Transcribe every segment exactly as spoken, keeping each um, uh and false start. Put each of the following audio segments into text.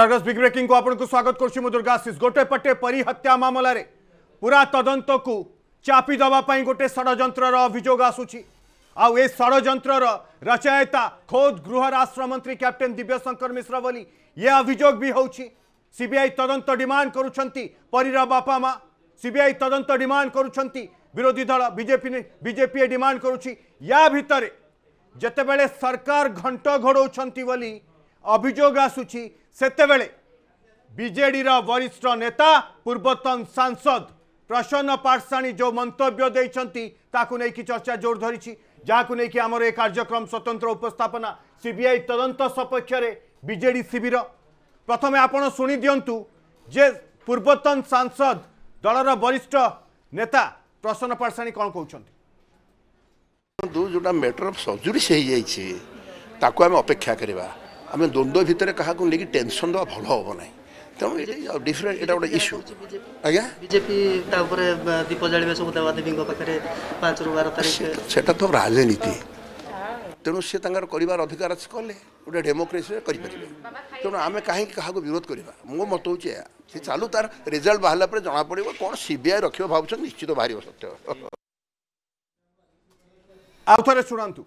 Argus big breaking को आपन को स्वागत करछु। मु दुर्गाशीष गोटे पटे परी हत्या मामला रे पूरा तदंत को चापी दबा पई गोटे षडयंत्र रो अभियोग आसुची। आ ए षडयंत्र रो रचयिता खोद गृह राष्ट्र मंत्री कैप्टन दिव्यशंकर मिश्र बोली ये अभियोग भी होउची। सीबीआई तदंत डिमांड करूछंती परी रा बापा मां, सीबीआई तदंत डिमांड करूछंती विरोधी दल बीजेपी ने बीजेपी डिमांड करूची। या भितरे जतेबेले सरकार घंट घोड़ौछंती बोली अभियोग आसुची सेतेबेले बीजेडी रा वरिष्ठ नेता पूर्वतन सांसद प्रसन्न पाठसाणी जो मंतव्य देइछंती ताकु नै कि चर्चा जोर धरिछि, जाकु नै कि हमर ए कार्यक्रम स्वतंत्र उपस्थापना सीबीआई तदंत सपक्ष रे बीजेडी शिविर। प्रथमे आपण सुनि दियंतु जे पूर्वतन सांसद दल रा वरिष्ठ नेता प्रसन्न पाठसाणी कोन कहउछंती। दु जोटा मैटर ऑफ सर्जरी से होई जाइछि ताकु हम अपेक्षा करबा आम द्वंद्व भितर क्या लेकिन टेंशन दवा भल हम ना तेनालीरें गोटे इश्यू आज्ञा बीजेपी दीप जाना सौदावादी पांच रु बार तारीख से राजनीति तेणु सी तर कर अधिकार कले गोटे डेमोक्रेसी करें तेणु आम कहीं क्या विरोध करवा मो मत हो चालू तार रिजल्ट बाहर पर जना पड़ कौन सीबीआई रख भाव निश्चित बाहर सत्य। आउ थे शुणु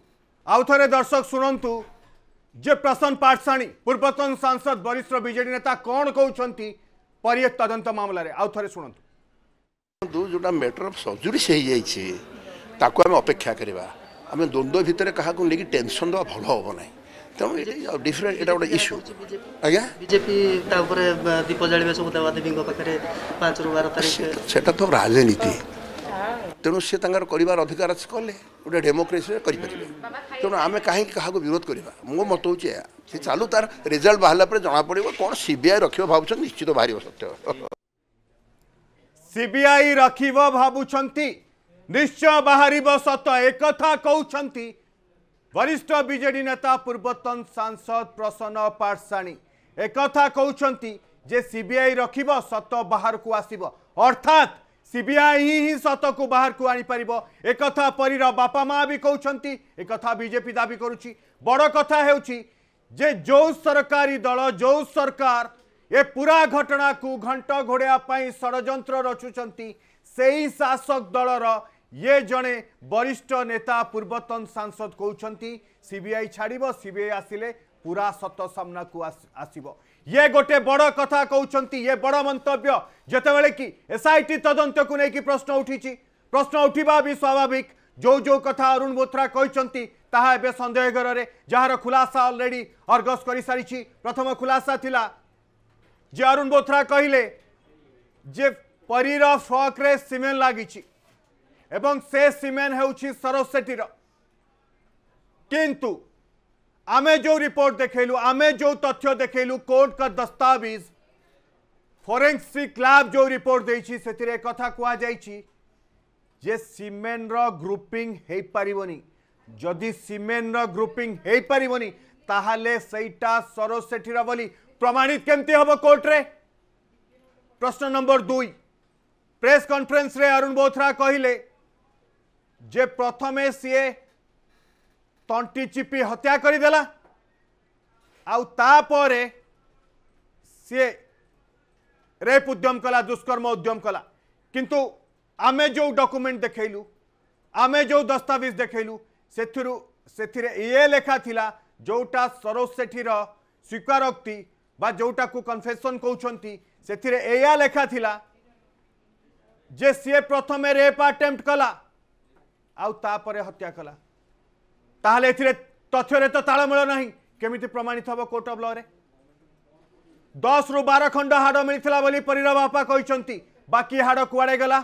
आउ थे दर्शक शुणु जे प्रसन्न पाठसाणी पूर्वतन सांसद वरिष्ठ बीजेडी नेता कौन कहते परि तदंत मामलें आउ थे शुणु। जोटा मैटर ऑफ सर्जरी से होई जाइछि ताकु हम अपेक्षा करवा आम द्वंद्व भितर क्या लेकिन टेंशन दवा भल हम ना तेनालीरें गोटे इश्यू आज्ञा बीजेपी दीप जाना सौदावादी पांच रु बार तारीख से राजनीति तेणु सी तर कर अधिकार कले गोटे डेमोक्रेसी करें तेणु आम कहीं क्या विरोध करवा मो मत हो चालू तार रिजल्ट बाहर पर जना पड़ कौन सीबीआई रख भाव निश्चित बाहर सत्य। सीबीआई रख भावुंट निश्चय बाहर सत एक कहते वरिष्ठ बीजेडी नेता पूर्वतन सांसद प्रसन्न पाठसाणी एक कहते जे सीबीआई रख सत बाहर को आसब अर्थात सीबीआई ही सत को बाहर को आनीपर एक परी बापा माँ भी कहते एक बीजेपी दाबी करुच्ची। बड़ कथा जे जो सरकारी दल जो सरकार ए पूरा घटना को घंट घोड़ाई षडयंत्र रचुंट से ही शासक दलर ये जड़े वरिष्ठ नेता पूर्वतन सांसद कहते सीबीआई छाड़ सीबीआई आसिले पूरा सत सामना को आसब। ये गोटे बड़ कथा कहते ये बड़ मंतव्य जितेबले कि एसआईटी तदंत को लेकिन प्रश्न उठी प्रश्न उठा भी स्वाभाविक। जो जो कथा अरुण बोथरा कहते ताहा संदेह घर में जार खुलासा अलरेडी अर्गस कर सारी। प्रथम खुलासा थिला जे अरुण बोथरा कहले जे परीर फ्रक्रे सीमेंट लगी एवं से सीमेंट होउछि सरोज सेट्टीर। किंतु आमे जो रिपोर्ट देखलु आमे जो तथ्य देखलु कोर्ट का दस्तावेज फोरेंसिक लैब जो रिपोर्ट देछि सेतिरे कथा कुआ जाइछि जे सीमेंट रो ग्रुपिंग हे परिबोनी। जदि सीमेंट रो ग्रुपिंग हे परिबोनी ताहाले सेटा सरोज सेठीर बोली प्रमाणित केमती हबो कोर्ट रे। प्रश्न नंबर दो प्रेस कॉन्फ्रेंस रे अरुण बोथरा कहिले जे प्रथमे सीए तंटी चिपी हत्या करदेला आउे सी रेप उद्यम कला दुष्कर्म उद्यम कला। किंतु आमे जो डॉक्यूमेंट देखलु आमे जो दस्तावेज देखलु से ये लेखा थिला जोटा सरोज सेठीर स्वीकारोक्ति बा जोटा को कन्फेसन कहते से या लेखा थिला जे सी प्रथम रेप अटेम्प्ट कला आउे हत्या कला। ताहले तथ्य तो तालमेल ना केमिति प्रमाणित हम कोर्ट ऑफ लॉ रे। दस रु बार खंड हाड़ मिलता बोली परीर बापा कहते बाकी हाड़ कुआड़े गला।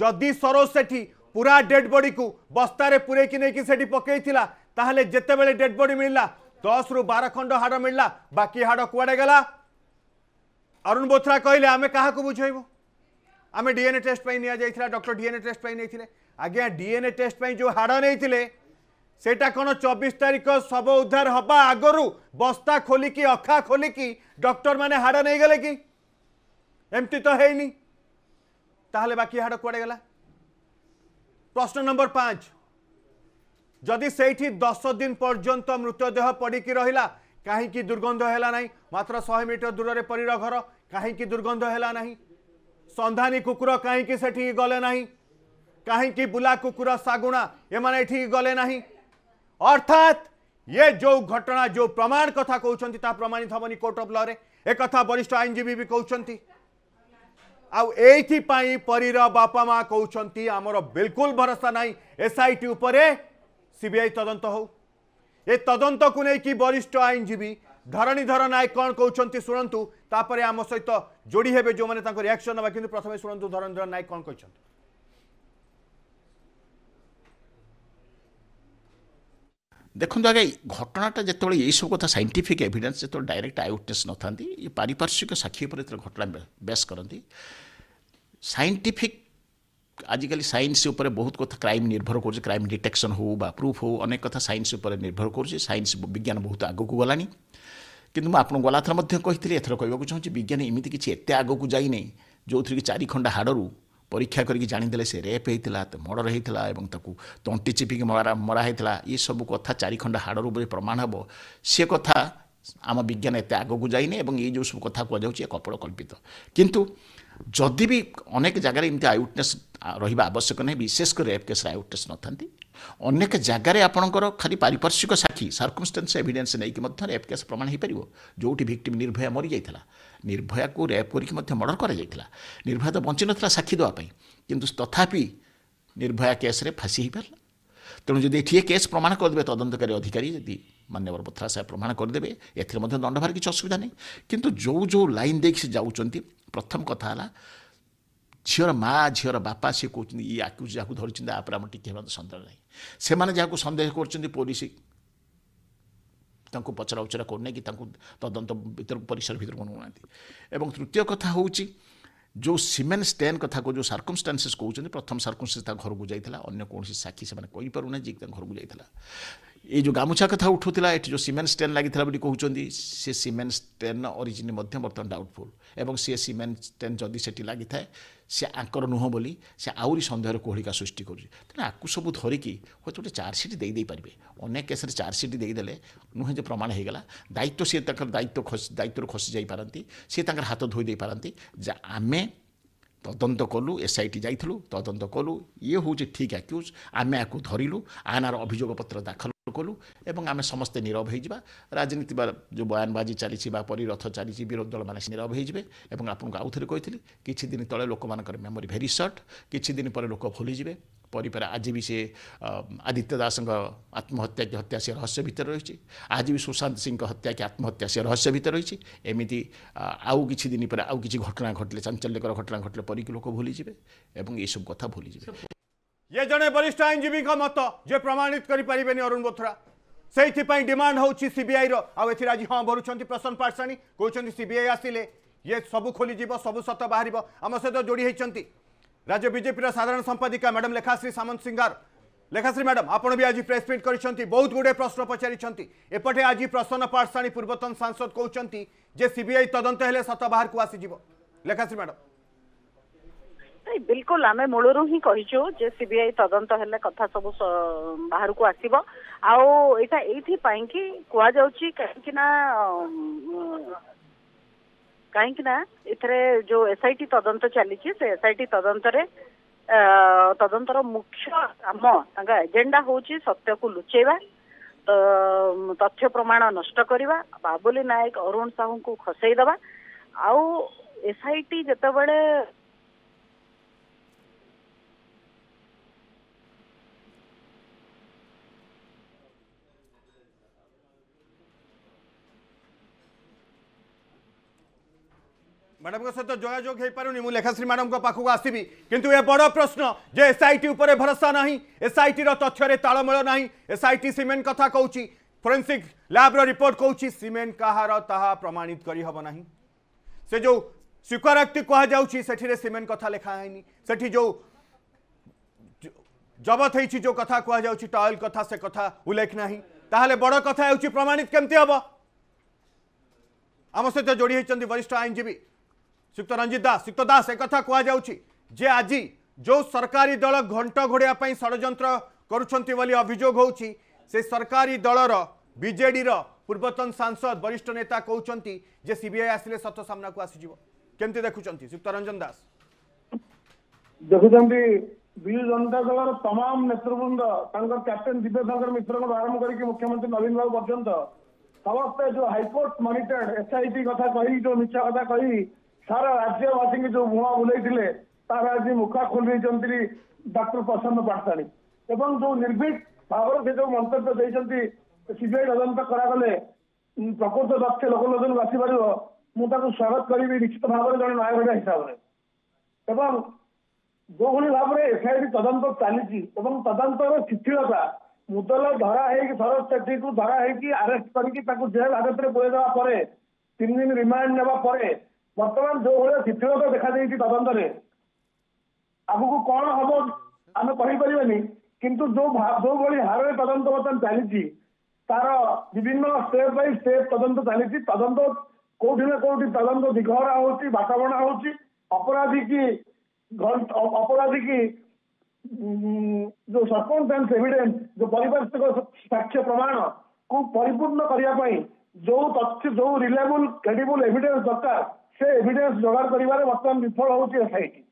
जदि सरोज सेठी पूरा डेड बॉडी को बस्तारे पूरेकी नहीं सेठी पकईला ताहले जेतेबेले डेड बॉडी मिलला दस रु बार खंड हाड़ मिलला बाकी हाड़ कुआड़े गला। अरुण बोथरा कहले आमे कहा को बुझाइबो आमे डीएनए टेस्ट पई निया जाइथिला डॉक्टर डीएनए टेस्ट पई नैथिले। आज्ञा डीएनए टेस्ट पई जो हाड़ नैथिले सेटा कौन चौबीस तारीख शब उद्धार हवा आगर बस्ता खोलिकी अखा खोलिकी डॉक्टर माने हाड़ नहीं गले कि एमती तो है ताहले बाकी हाड़ कुआड़े गला। प्रश्न नंबर पांच जदि सेठी दस दिन पर्यंत मृतदेह पड़ी रहिला कहीं दुर्गंध है ना मात्र सौ मीटर दूर से परीर घर कहीं दुर्गंध है ना संधानी कुकुर कहीं से गले ना कहीं बुला कुकुर सागुणा ये गले ना अर्थात ये जो घटना जो प्रमाण कथा कहते हैं प्रमाणित हेनी कोर्ट अफ लॉ रे एक वरिष्ठ आईनजीवी भी कहते आई परीर बापा माँ कहते आमर बिल्कुल भरोसा ना एसआईटी उपरे सीबीआई तदंत हो ये तदंत को लेकिन वरिष्ठ आईनजीवी धरणीधर नायक कौन कहते शुणु तापर आम सहित जोड़ी हे जो मैंने रिएक्शन ना कि प्रथम शुणु धरणीधर नायक कौन कहते देखो आगे घटनाटा जो यही सब कथा सैंटिफिक एविडेंस जो डायरेक्ट आई विटनेस न था ये पारिपार्श्विक साक्षी पर घटना बेस करती सैंटिफिक आजिकल साइंस उपर बहुत कथा क्राइम निर्भर कर क्राइम डिटेक्शन हो बा प्रूफ हो अनेक कथा साइंस उपर निर्भर कर साइंस विज्ञान बहुत आग को गलानी किंतु मैं आपको गला थर कही एथर कहवाक चाहूँगी विज्ञान एमती किसी एत आग को जाए नहीं जो थी कि चारि खंडा हाड़ू परीक्षा करके जानीदे से रेप होता तो मर्डर होता और ताकू तंटी चिपिक मरा मराईला ये सब कथा चारिखंडा हाड़ू प्रमाण हम सी कथा आम विज्ञान एत आग को जाए नहीं जो सब कथा कहुए कपड़ कल्पित किंतु जदि भी अनेक जगार एमती आई विटनेस रहा आवश्यक नहीं विशेषकर रेप केस आई विटनेस न था अनेक जगार आपणकर खाली पारिपार्श्विक साक्षी सर्कमस्टेन्स एविडेन्स नहीं कि रेप केस प्रमाण हो पार जो विक्टिम निर्भया मरी जाता निर्भया को रेप करके मर्डर कर निर्भया तो बंची ना साक्षी देवाई किंतु तथापि निर्भया केस फाँसी हो पारा तेणु जब ये केस प्रमाण करदे तदंतकारी अधिकारी जी माननीय बथरा साहब प्रमाण करदे एथेर दंड भार किसी असुविधा नहीं किंतु जो जो लाइन देखिए जाऊँच प्रथम कथा है झीर माँ झीर बापा सी कहते ये आक्यूज जहाँ धरी आपर आम टी सन्देह ना से जहाँ सन्देह कर पुलिस पचरा उचरा करना कि तदंत भर परिसर भर को ना तृतीय कथा हूँ जो सीमेन स्टेन कथा को जो सर्कमस्टेन्सेस कहते प्रथम सर्कमस्टेन्स घर को जाता अगर कौन साक्षी से पारना जी घर को जाता ये जो गामुछा कथा उठूला ये जो सीमेन स्टेन लगी कहते सी सीमेन स्टेन ओरिजिन बर्तमान डाउटफुल एवं सी सीमेन स्टेन जदि से लगी थाए सी आंकर नुह बोली सी आहरी सन्देह कोहलिका सृष्टि करुँ सब धरिकी हम गोटे चार्जसीट दे पारे अनेक केस चार्जसीट देदेले नुहे जो प्रमाण होगा दायित्व सी दायित्व खस दायित्व खसी जापारती सी हाथ धोई पारती आम तदंत कलु एसआईटी जाइलु तदंत कलु ये हूँ ठीक आक्यूज आम या धरलु आनार अभियोग पत्र दाखल कलु एवं आम समस्ते नीरव होगा राजनीति बा जो बयानबाजी चली परिरथ चली विरोधी दल मैंने नीरव होते हैं आपको आउ थे कही किसी दिन तेल लोक मानकर मेमोरी भेरी सर्ट किसी दिन पर लोक भूलिजे परिपर आज भी सी आदित्य दास आत्महत्या की हत्या से रहस्य भितर रही आज भी सुशांत सिंह हत्या की आत्महत्या से रहस्य भितर रही एमती आउ किसी दिन पर आउ किसी घटना घटले चांचल्यकर घटना घटले परी लोक भूलिजे एवं ये सब कथा भूलिजे ये जड़े वरिष्ठ आईनजीवी मत जे प्रमाणित करें अरुण बोथरा से डिमांड हो सीबीआई रे आज हाँ भरुंच प्रशांत पाटसाणी कहते सीबीआई आसिले ये सब खोली सब सत बाहर आम सहित जोड़ी होती राज्य बीजेपी साधारण संपादिका मैडम लेखाश्री सामंत सिंगार लेखाश्री मैडम आपड़ भी आज प्रेस मिट कर बहुत गुड़े प्रश्न पचारि एपटे आज प्रसन्न पाटसाणी पूर्वतन सांसद कहते जे सीबीआई तदंत हेले सत बाहर को आसीज लेखाश्री मैडम बिल्कुल आम मूलरू ही कहीचु जे सीबीआई तदंत हेले कथा सब बाहर को आसब आईटा ये कह जाऊँ कहीं कहीं जो एसआईटी तदंत चली एसआईटी तदंत तदंतर मुख्य आम एजेंडा हूँ सत्य को लुचेवा तथ्य प्रमाण नष्ट करवा बाबुली नायक अरुण साहू को खसईदेवा आउ एसआईटी जेतेबेले मैडम सहित जोजोग हो पारे मुझे लेखाश्री मैडम पाखक आसबि किंतु ये बड़ प्रश्न जे एसआईटी उपर भरोसा ना एसआईटी तथ्य तालमेल ना एसआईटी सीमेंट कथा कहूँ फोरेंसिक लैब रिपोर्ट कहूँ सीमेंट कहार ताहा प्रमाणित करहब ना से जो स्वीकारोक्ति कहु सीमेंट कथा लिखाई से जो जबत हो जो कथा कहु टॉयल कथा से कथा उल्लेख ना ताहले बड़ कथा हो प्रमाणित केमती हम आम सहित जोड़ी होती वरिष्ठ आईनजीवी श्रीयुक्त रंजित दास श्रीयुक्त दास एक कथा कहु जे आज जो सरकारी दल घंट घोड़ाई षड्यंत्र करुछंती वाली अभियोग होउछि से सरकारी दलर बीजेडी पूर्वतन सांसद वरिष्ठ नेता कहते जे सीबीआई आसिले सत सामना को आसीज केमती देखुंत श्रीयुक्त रंजन दास देखुंत बिजु जनता दल तमाम नेतृवृंद कैप्टेन दिव्यशंकर मिश्र आरंभ कर मुख्यमंत्री नवीन बाबू पर्यंत समस्ते जो हाईकोर्ट मॉनिटर्ड एसआईटी कथा कही जो मिछा कथा कही सारा राज्यवासी की जो मुहा बुले तार आज मुखा खोलि डॉक्टर प्रसन्न पाठसाणी एवं जो निर्भीक भाव से जो मंतव्य देती सीबीआई तदंत करागले प्रकृत तथ्य लोकलोचन को आसीपार मुझे स्वागत करी निश्चित भाव में जन नायक हिसाब से जो भाई भाव में एसआईटी तदंत चली तदंतर शिथिलता मुदल धरा शरद सेठी को धरा आरेस्ट कर जेल हाजत में बोलदेवा तीन दिन रिमांड ना बर्तमान जो भाई शिथिलता देखा तदंत में आगू कौन हम आम कहीपरि किंतु जो जो भाई हार तदंत बर्तमान चली तार विभिन्न स्टेप बै स्टेप तदंत चली तदंत कौटी ना कौटी तदंत दिघरा होती बाटाबणा होती अपराधी की अपराधी की जो सर्कमस्टेंस एविडेंस जो पारिपार्श्विक साक्ष्य प्रमाण को परिपूर्ण करने जो तथ्य जो रिलायबल क्रेडिबल एविडेंस दरकार से एविडेंस जोगाड़ कर बर्तमान विफल होती एसआईटी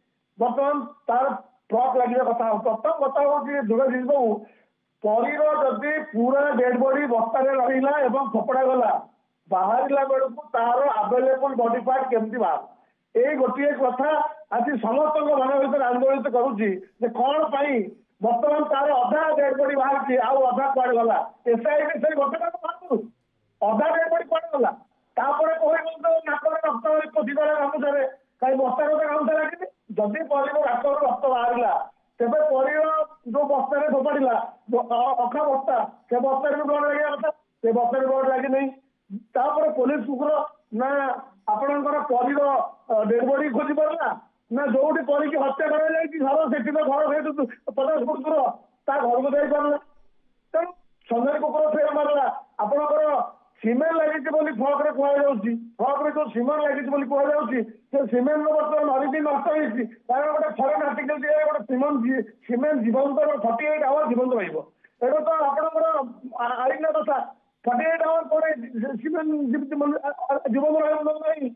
बर्तमान तार ट्रक लगे कथा प्रथम कथा हूँ दुर्गाधीश बाबू परीर जदि पूरा डेड बॉडी बस्तार रहा एवं फपड़ा गला बाहर बेलू तार आवेलेबल बॉडी पार्ट केमती बाहर ये गोटे कथा आज समस्त मन भर आंदोलित कर कौन बर्तमान तार अधा डेड बॉडी बाहर की आधा कड़े गला एसआईटी से घटना बाहर अधा डेड बॉडी कड़े गला नाक रक्त पीछे गामुछारे कहीं बस्तार गामुछा लगे जदि परीर नाक रक्त बाहर तेज परीर जो बस्तार फोपाड़ा अखा बस्ता से बस्तार भी ब्लड लगे कथा से बस्तार ब्लड लगे नहीं पुलिस कुकुर ना आपणकर परीर डेड बॉडी खोज पारा ना जो परी की हत्या कर घर से घर सहित पचास फुट दूर ता घर को जापारा तेणु सन्धारी कुकुर फेर मारा आपणकर सीमेंट लगी फ्रक्रे कहुच्छी फ्रक्रे जो सीमेंट लगी कहुच्छी से सीमेंट बर्तमान हरिदी नष्ट होती कारण गोटे फरेन आर्टिकल दिए गोटे सीमेंट सीमेंट जीवंत फोर्टी एट आवर जीवंत रहा एट तो आपणकर आईन दशा फोर्टी एट आवर पर सीमेंट जीवंत रही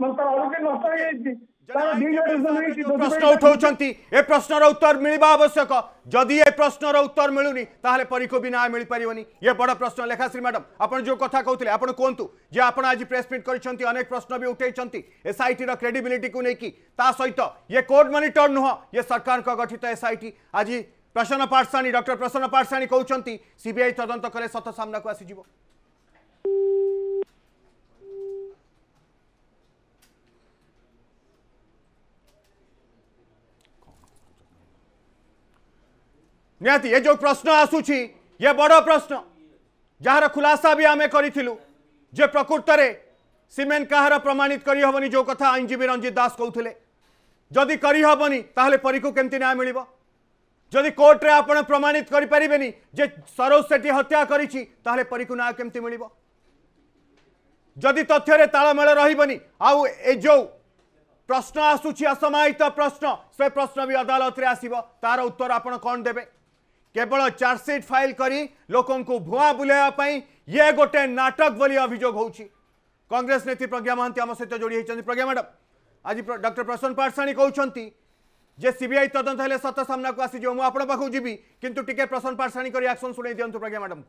मतलब हरिदी नष्ट होती प्रश्न उठाऊंटे ए प्रश्नर उत्तर मिलवा आवश्यक जदि ए प्रश्नर उत्तर मिलूनी ताहले परी को भी ना मिल पारनी ये बड़ प्रश्न लेखाश्री मैडम आपन जो कथा कहते आप कहतु जे आप आज प्रेस मिट कर प्रश्न भी उठाई एसआईटी क्रेडिबिलिटी को लेकिन ता सहित ये कोर्ट मॉनिटर नुह ये सरकार गठित एसआईटी आज प्रसन्न पाठसाणी डॉक्टर प्रसन्न पाठसाणी कहते सीबीआई तदंत कले सत सामना को आसीज निहाती ये जो प्रश्न आसूची ये बड़ प्रश्न जार खुलासा भी आम करूँ जे प्रकृत में सीमेंट कहार प्रमाणित करहबनी जो कथा आईनजीवी रंजीत दास कहते जदि करहबनी ताहले परी को केमती न्याय मिलिबो जदि कोर्टे आपण प्रमाणित करेनि जे सरोज सेठी हत्या करिछि ताहले परी को न्याय केमती मिलिबो जदि तथ्य तालमेल रहीबनी आउ ए जो प्रश्न आसूची असमायित प्रश्न से प्रश्न भी अदालत में आसीबो तार उत्तर आपण कौन देबे केवल चार्जसीट फाइल करी लोकों को भुआ बुलाई ये गोटे नाटक बोली अभियोग होउछि कांग्रेस नेत्री प्रज्ञा महांती आम सहित जोड़ी होती प्रज्ञा मैडम आज डॉक्टर प्रसन्न पाठसाणी कहते जे सीबीआई तदंत हेले सत सामना को आसीज मु आपण पाखु जीवी किंतु टिके प्रसन्न पाठसाणी कर एक्शन सुने दियंतु प्रज्ञा मैडम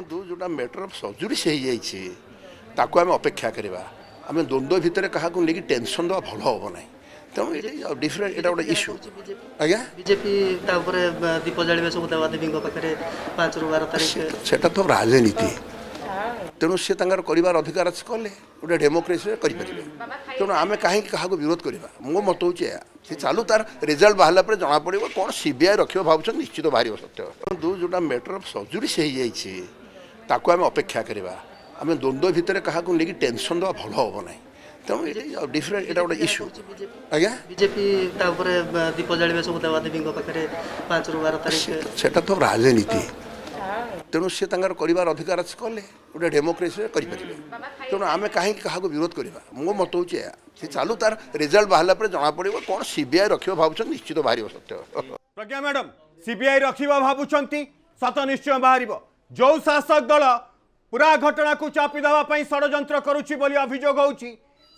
को जोटा मैटर ऑफ सर्जरी से ही जाइछि ताको आमे अपेक्षा करबा आमे द्वंद्व भितर कहा को लेकी टेंशन दो भलो होबो नै डिफरेंट इश्यू आज्ञा बीजेपी दीप जालिया सब देवी पाखे पांच रु बार तारीख से तो राजनीति तेणु सी कर अधिकार कले गोटे डेमोक्रेसी करें तेणु आम कहीं क्या विरोध करवा मो मत हो चलू तार रिजल्ट बाहर पर जना पड़ कौन सीबीआई रखियो भाव निश्चित बाहर सत्य जोटा मैटर ऑफ सर्जरी से ही जाइए आम अपेक्षा करवा आम द्वंद्व भितर क्या लेकिन टेंशन दवा भल हम ना तेनाली डिफरेंट एटा गोटे इश्यू आज्ञा बीजेपी दीप जालिया सब देवी पाखे पांच रु बार तारीख से तो राजनीति तेणु सी कर अधिकार कले गोटे डेमोक्रेसी करें तेणु आम कहीं क्या विरोध करवा मो मत हो चलू तार रिजल्ट बाहर पर जना पड़ कौन सीबीआई रखियो भाव निश्चित बाहर सत्य प्रज्ञा मैडम सीबीआई रखियो भावुंट सत निश्चय बाहर। जो शासक दल पूरा घटना को चापी देवाई षड्यंत्र करुच्ची अभियोग होची,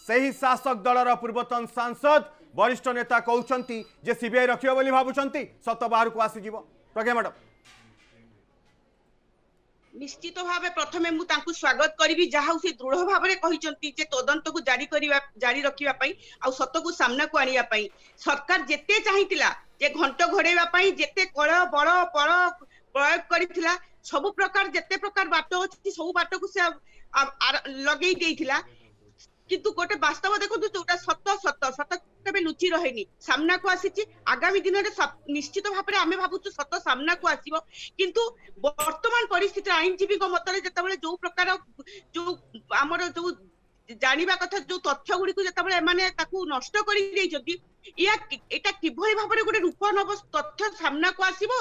सही शासक दलर पूर्वतन सांसद वरिष्ठ नेता कहते जे सीबीआई रखियो बोली भाबुचंती, सत बाहर को आसीज। प्रज्ञा मैडम निश्चित भाव प्रथम मुझे स्वागत करी जहाँ से दृढ़ भाव कहते तदंत को जारी जारी रखापी आत को सामना को आने सरकार जिते चाहता जे घंट घोड़ाई जिते कल बड़ बड़ प्रयोग कर सब प्रकार जिते प्रकार बाट अच्छी सब बाट को लगे किंतु गोटे वास्तव देखो जोटा सत सत सत के लुचि रहे सामना को आसी आगामी दिन में निश्चित भाव आम भावुचु सत सामना को आसब किंतु वर्तमान परिस्थिति आईनजीवी मतरे जिते जो प्रकार जो आम जो जाना कथा जो तथ्य गुड़ी जो नष्ट किभली भाव गोटे रूप नब तथ्य सामना को आसब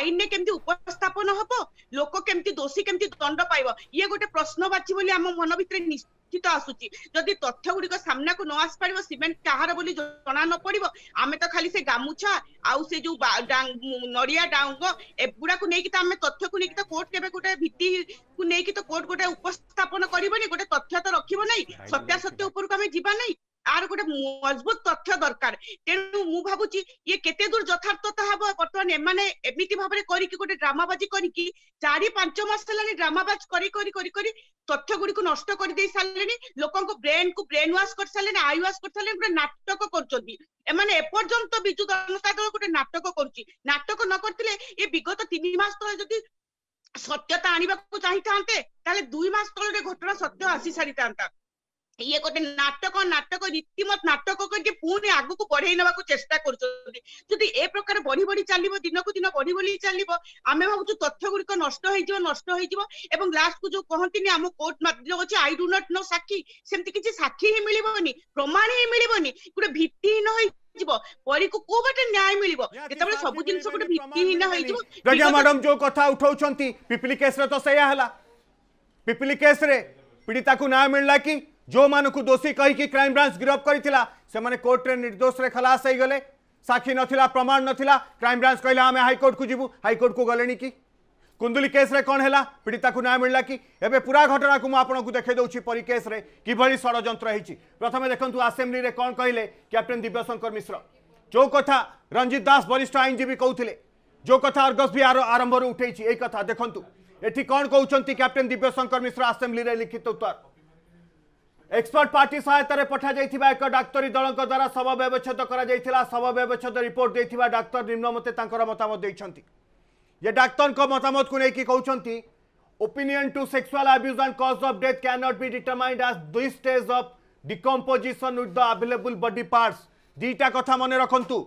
आईन में केमती उपस्थापन हम लोक केमती दोषी केमती दंड पाइब ये गोटे प्रश्नवाची बोली आम मन भितर निश्चित आसूची। जदि तथ्य गुड़िक सामना को न आस पार सीमेंट कहार बोली जना न पड़ आम तो खाली से गामुछा आउ से जो नड़िया डांग एगुड़ा को लेकिन आम तथ्य को लेकिन कोर्ट के गोटे भित्ति को लेकिन तो कोर्ट गोटे उपस्थापन करबनी गोटे तथ्य तो रखिब ना सत्यासत्य उपरक आम जीवा ना आर गोटे मजबूत तथ्य दरकार। तेणु मु भावुची ये केते दूर यथार्थता हम बर्तमान एम एमती भाव गोटे ड्रामाबाजी करी चार पांच मास है ड्रामाबाज कर तथ्य गुड़ी को नष्ट कर दे सारे लोक ब्रेन को ब्रेन वाश कर सारे आई वाश कर सारे गोटे नाटक कर विजु जनता दल गोटे नाटक कर नाटक न करते ये विगत तीन मास तक सत्यता आने को चाही था दुई मास तले घटना सत्य आसी सारी था ये गोटे नाटक नाटक रीतिमत नाटक करके पुणी आग को बढ़े ना चेष्टा कर बढ़ी बढ़ी चलो दिन को दिन बढ़ी बढ़ी चलो आम भावुँ तथ्य गुड़िक नष्ट हो नष्ट हो लास्ट को जो कहते आम कोर्ट अच्छे आई डू नॉट नो साक्षी सेमती किसी साक्षी ही मिलबनी प्रमाण ही मिलबनी गोटे भित्तिहीन परी को को बाटे न्याय मिलिबो जेतबे सब जिंस गोटे भित्तिहीन हो जिवो। प्रज्ञा मैडम जो कथा उठाउछंती पिपली केस रे तो सया हला पिपली केस रे पीड़िता को न्याय मिलला की जो मानकु दोषी कहीकि क्राइम ब्रांच गिरफ्त करिथिला सेमाने कोर्ट रे निर्दोष रे खलास होई गले साक्षी नथिला प्रमाण नथिला क्राइम ब्रांच कहला आमे हाई कोर्ट को जिवु हाई कोर्ट को गलेनी की कुंदुली केस रे कोन हैला पीड़िता को न्याय मिलला की एबे पूरा घटना को मैं आपन को देखे दउछि परी केस रे किभली षडयंत्र हेछि। प्रथमे देखंतु असेंबली रे कोन कहिले कैप्टन दिव्यशंकर मिश्र जो कथा रंजीत दास वरिष्ठ आईनजीवी कहउथिले जो कथा अर्गस भी आरंभ रे उठेछि ए कथा देखंतु एठी कोन कहउछंती कैप्टन दिव्यशंकर मिश्र असेंबली रे लिखित उत्तर एक्सपर्ट पार्टी सहायतार पठा जाइथिबा एक डाक्तरी दल द्वारा शव व्यवच्छेद करा शव व्यवच्छेद रिपोर्ट देथिबा डाक्तर निम्नमते तांकर मतामत दैछंती जे डाक्तर को मतामत को लेकी कहउछंती opinion to sexual abuse and cause of death can not be determined as this stage of decomposition with the available body parts. दीटा कथा मन रखंतु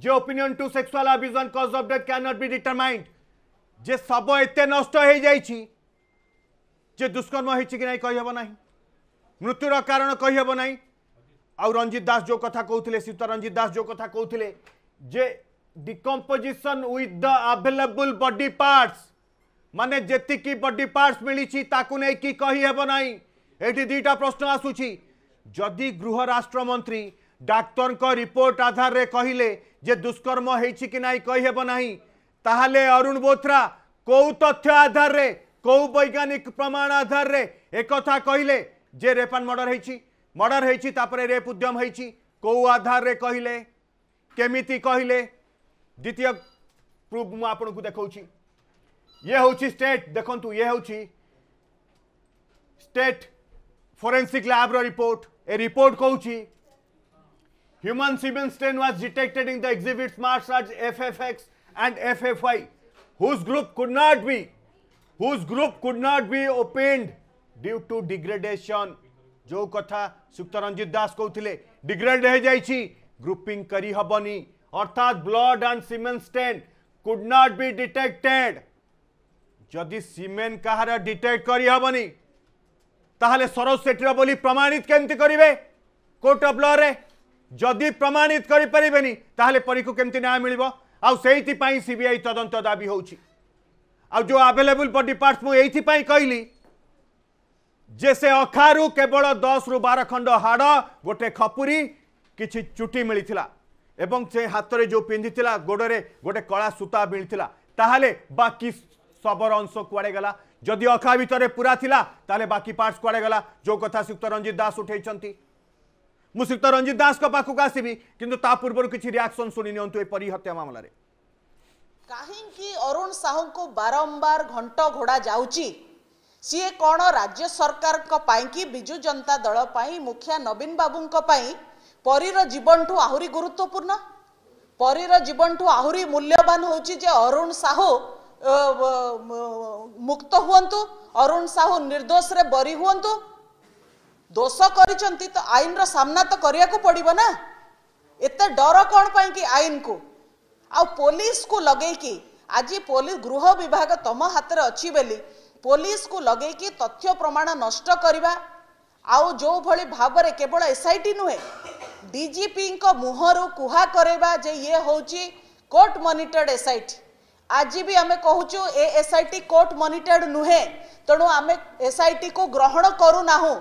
जे opinion to sexual abuse and cause of death can not be determined जे शव एते नष्ट हो जाइछि जे दुष्कर्म होइछि कि नै कहबो नै मृत्युर कारण कहीहब ना आउ रंजीत दास जो कथा कहते सीता रंजीत दास जो कथा कहते जे decomposition with the available body parts माने जेतिकी बॉडी पार्ट्स मिली ताकू नहीं कि कहीहब ना। ये दुईटा प्रश्न आसूची जदि गृह राष्ट्र मंत्री डाक्तर को रिपोर्ट आधार रे कहले जे दुष्कर्म होइछि कि नाही कहीहब नाही ताहले अरुण बोथरा कौ तथ्य आधार रे कौ वैज्ञानिक प्रमाण आधार रे एक कथा कहले जे रेप एंड मर्डर होइछि मर्डर होइछि तापरे रेप उद्यम होइछि कौ आधार रे कहिले केमिति कहिले। द्वितीय प्रूफ मु आपन को देखौछि ये होछि स्टेट देखंतु ये होछि स्टेट फोरेंसिक लैब रो रिपोर्ट ए रिपोर्ट कहउछि human semen stain was detected in the exhibits marks as F F X and F F Y whose group could not be whose group could not be opened due to degradation जो कथा सुक्त रंजीत दास कहते degrade हो जाइए grouping करहबनी अर्थात blood and semen stain could not be detected जदि semen कहार detect करहबनी ताहले सरोज सेट्टी बोली प्रमाणित केमती करेंगे कोर्ट ऑफ लॉ रे जदि प्रमाणित करें ताहले परी को केमती न्याय मिलिबो आउ सेइथिपई सीबीआई तदंत दाबी होउछि आउ जो अवेलेबल बॉडी पार्ट्स मु एइथिपई कहली जैसे अखारू केवल दस रु बार खंड हाड़ गोटे खपुरी किछि चुटी मिलता एवं से हाथ में जो पिंधि गोड़ में गोटे कला सूता मिलता ताहले बाकी शबर अंश कुआडे गला जदि अखा भितर पूरा थिला ताले बाकी पार्ट्स कुआडे गला जो कथा श्रीयुक्त रंजित दास उठेइछंती मु श्रीयुक्त रंजित दास को पाखक आसीबी किंतु ता पूर्व किछि रिएक्शन सुनि नियंतु ए परी हत्या मामला रे काहेकि अरुण साहू को बारंबार घंट घोड़ा जाउची सीए कौन राज्य सरकार को पाई कि बिजु जनता दल पाई मुखिया नवीन बाबू परीर जीवन ठू आहरी गुरुत्वपूर्ण परीर जीवन ठू आहरी मूल्यवान होची जे अरुण साहू मुक्त हुअंतु अरुण साहू निर्दोष रे बरी हुअंतु दोष करिसंती तो आईन रो सामना तो करिया को पड़िबो ना एते डर कोन पाई कि आईन को आ पुलिस को लगे कि आज पुलिस गृह विभाग तम हाथ रे अछि बेली पुलिस को लगे कि तथ्य प्रमाण नष्ट करिबा आउ जो भली भाव रे केवल एसआईटी नुहे डीजीपी को मुहरु कुहा करेबा जे ये होची कोर्ट मॉनिटर्ड एसआईटी आज भी आमे कहूचो ए एसआईटी कोर्ट मॉनिटर्ड नुहे तणु आमे एसआईटी को ग्रहण करू नाहु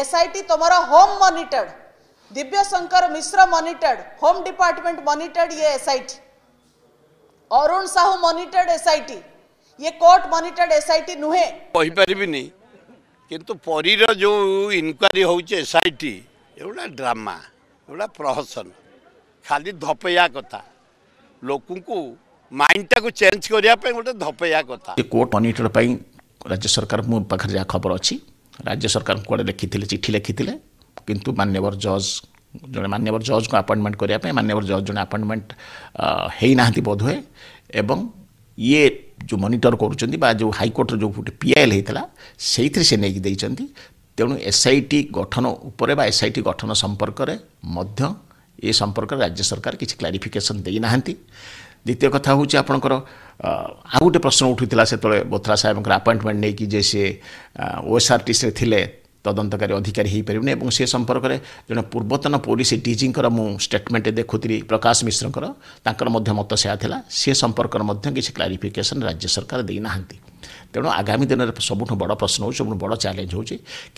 एसआईटी तुम्हारा home monitored Divya Shankar Mishra monitored home department monitored ये SIT Arun Sahu monitored SIT ये कोर्ट मॉनिटर्ड एसआईटी नुहे कहि परिबिनी किंतु परीर जो इनक्वारी होचे एसआईटी एवडा ड्रामा एवडा प्रहसन खाली धपैया कथा लोकन को माइंड टा को चेंज करिया पे गोटे धपैया कथा कोर्ट मॉनिटर पई राज्य सरकार मु पाखर जा खबर अछि राज्य सरकार को लिखिथिले चिट्ठी लिखिथिले किंतु मान्यवर जज जने मान्यवर जज को अपॉइंटमेंट करिया पे मान्यवर जज जने अपॉइंटमेंट हेई नाहति बोध होए एवं ये जो मॉनिटर कर जो हाईकोर्ट जो गोटे पीआईएल होता से तेणु एसआईटी गठन उपरे बा एसआईटी गठन संपर्क रे मध्य ये संपर्क राज्य सरकार किसी क्लारिफिकेशन देना द्वितीय कथा हूँ आपणकर आ गोटे प्रश्न उठूला से बोथरा साहेब अपॉइंटमेंट नहीं कि जे से ओएसआरटी से थिले तदंतकारी अधिकारी हो पारे से संपर्क में जन पूर्वतन पुलिस डीजींर मुझे स्टेटमेंट देखुरी प्रकाश मिश्र मत सेया से संपर्क में किसी क्लारिफिकेसन राज्य सरकार देना तेणु आगामी दिन में सबुठ बड़ प्रश्न हो सब बड़ चैलेंज हो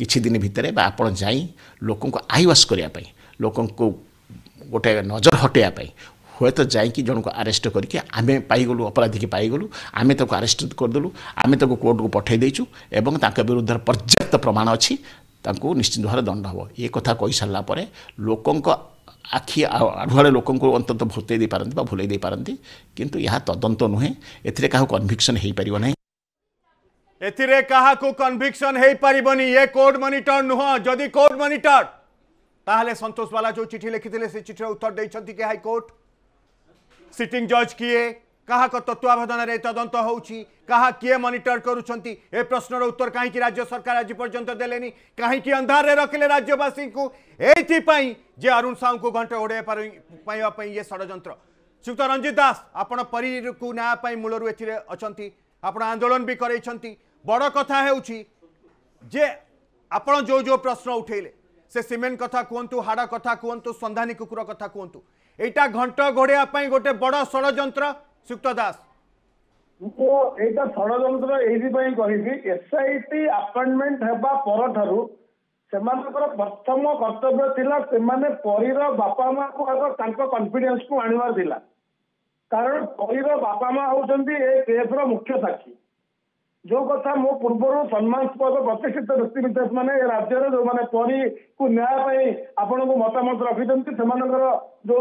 किसी दिन भितर आपड़ जाई लोक आईवास करने लोक गोटे नजर हटायापी हे तो जाकि जन को आरेस्ट करके आमे पाईगलु अपराधी की पाईगलु आमे तक आरेस्ट करदेलु आमे तक कोर्ट को पठाई देचु एवं तांका विरुद्ध पर्याप्त प्रमाण अच्छी तांको निश्चित भाव दंड हे ये कथा कही सारा पर लोक आखि आढ़ुआड़े लोक अंत भूतई दे पारती भूल पारती किंतु यह तदंत नुहे ए कन्भिक्शन हो पार ना ए कन्भिक्शन हो पार ये कोर्ट मॉनिटर नुह जदि कोर्ट मॉनिटर ताहले संतोष बाला जो चिट्ठी लिखिथिले से चिट्ठी उत्तर दैछंती के हाई कोर्ट सिटिंग जज किए क्या तत्वावधान में तदंत हो मॉनिटर करुंट ए प्रश्नर उत्तर कहीं राज्य सरकार आज पर्यंत देले कहीं अंधारे रखिले राज्यवासी को यही जे अरुण साहू को घंटे ओढ़े पाई ये षड्यंत्र श्रीयुक्त रंजित दास आपण परी को न्याय मूलर ए आपण आंदोलन भी करई बड़ कथा जे आपण जो जो प्रश्न उठेले से सीमेंट कथा कहतु हाड़ कथा कहतु संधानी कुकुर कथा कहतु एटा घंट घोड़े गोटे बड़ षड्यंत्र श्रीयुक्त दास तो एटा षड्यंत्र एहिपाई कहि एसआईटी अपॉइंटमेंट हेबा परठारु सेमानकर प्रथम कर्तव्य थिला सेमाने परीर बापा मां को आगो तांको कॉन्फिडेंस को आनिवार दिला कारण परीर बापा मां होचंती ए केसर मुख्य साक्षी जो कथा मो पूर्वर सम्मानस्पद प्रतिष्ठित व्यक्तिविशेष मैंने राज्य जो मैंने परी को न्याय आपण को मतामत रखिंट जो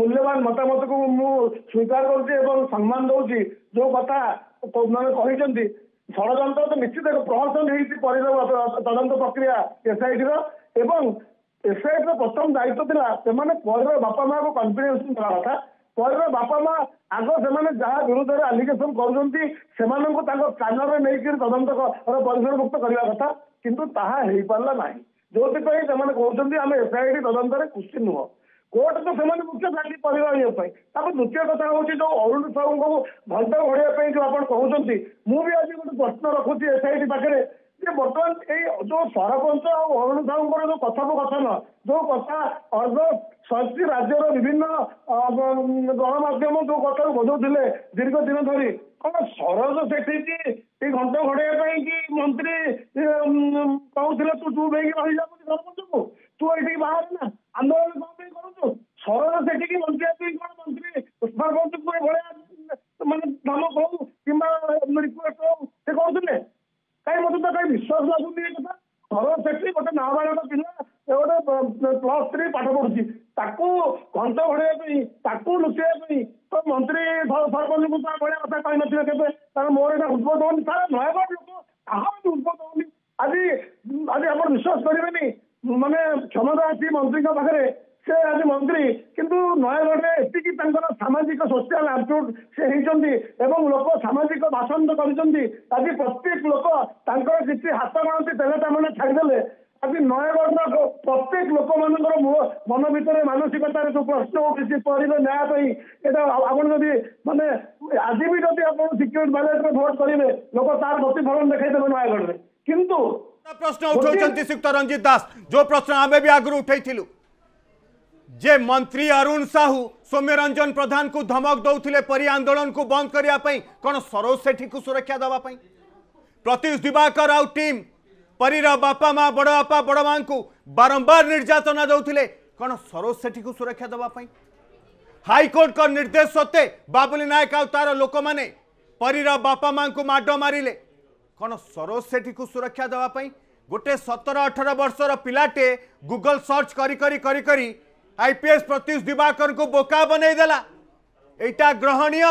मूल्यवान मतामत को मुझे स्वीकार कर सम्मान दौर जो कथा मैंने कही षड्यंत्र तो निश्चित एक प्रहसन हो तदंत प्रक्रिया एसआईटी एसआईटी प्रथम दायित्व था से परीर बापा माँ को कन्फिडेन्स देवा कथा परीर बापा माँ आग से जहाँ विरुद्ध आलिगेसन करें तदंत परिसरभुक्त करने कथा किंतु तापारा ना जो कहते आम एसआईटी तदंत खुशी नुह कोर्ट तो से मुख्य साक्षी परीर ये द्वितीय कथा हूँ जो अरुण साहू को घंट घोड़ाई जो आप कहते मुझे आज गोटे प्रश्न रखुच्छी एसआईटी पाखे बर्तमान यो सरपंच अरुण साहू जो कथोपकथन जो कथा अर्ध संस्कृति राज्य विभिन्न गणमाध्यम जो कथा बजाऊे दीर्घ दिन धरी कौन सरज से घंट घोड़ाई कि मंत्री कहते तू चुप रही जा सरपंच को तू ये बाहर ना आंदोलन कौन करूचु सरज से मंत्री मंत्री सरपंच को मान धमक हो कि रिक्वेस्ट लगुनि घर सेक्रेटरी गोटे नाबालिग पिला गोटे प्लस थ्री पाठ पढ़ुची घंट घड़ाई लुचाई तो मंत्री सरपंच को भाई कथा कही ना मोर यहाँ उद्भव होनी सारा नयागढ़ लोक कहानी उद्भव होनी आज आज आप विश्वास करेंगे मानने क्षमता अच्छी मंत्री पाखे से आज मंत्री किंतु नयागढ़ एति सामाजिक सोशल आप्टिट्यूड से होती लोक सामाजिक भाषण तो कर प्रत्येक लोक किसी हाथ गणती तेल छाड़देले आज नयागढ़ प्रत्येक लोक मान मन भर मानसिकतार जो प्रश्न उठी परिवे न्याय आपड़ी मानने आज भी जब आप सिक्योरिटी बैलेट में भोट करेंगे लोक तार प्रतिफलन देखाईदेव नयागढ़ में किंतु प्रश्न उठाऊँ श्रीयुक्त रंजीत दास जो प्रश्न आम भी आगु उठाई जे मंत्री अरुण साहू सौम्य रंजन प्रधान को धमक दौले परी आंदोलन को बंद करने कौन सरोज सेठी को सुरक्षा दवाई प्रत्युष दिवाकर आउ टीम परीर बापा माँ बड़ बापा बड़ माँ को बारंबार निर्यातना दौले कौन सरोज सेठी को सुरक्षा दवाई हाईकोर्ट का निर्देश सत्वे बाबुली नायक आउ तार लोक मैंने परीर बापा माँ को माड मारे कौन सरोज सेठी को सुरक्षा दवाई गोटे सतर अठर वर्षर पिलाटे गूगल सर्च करी करी करी करी आईपीएस प्रत्युष दिवाकर को बोका बनईदेला एटा ग्रहणीय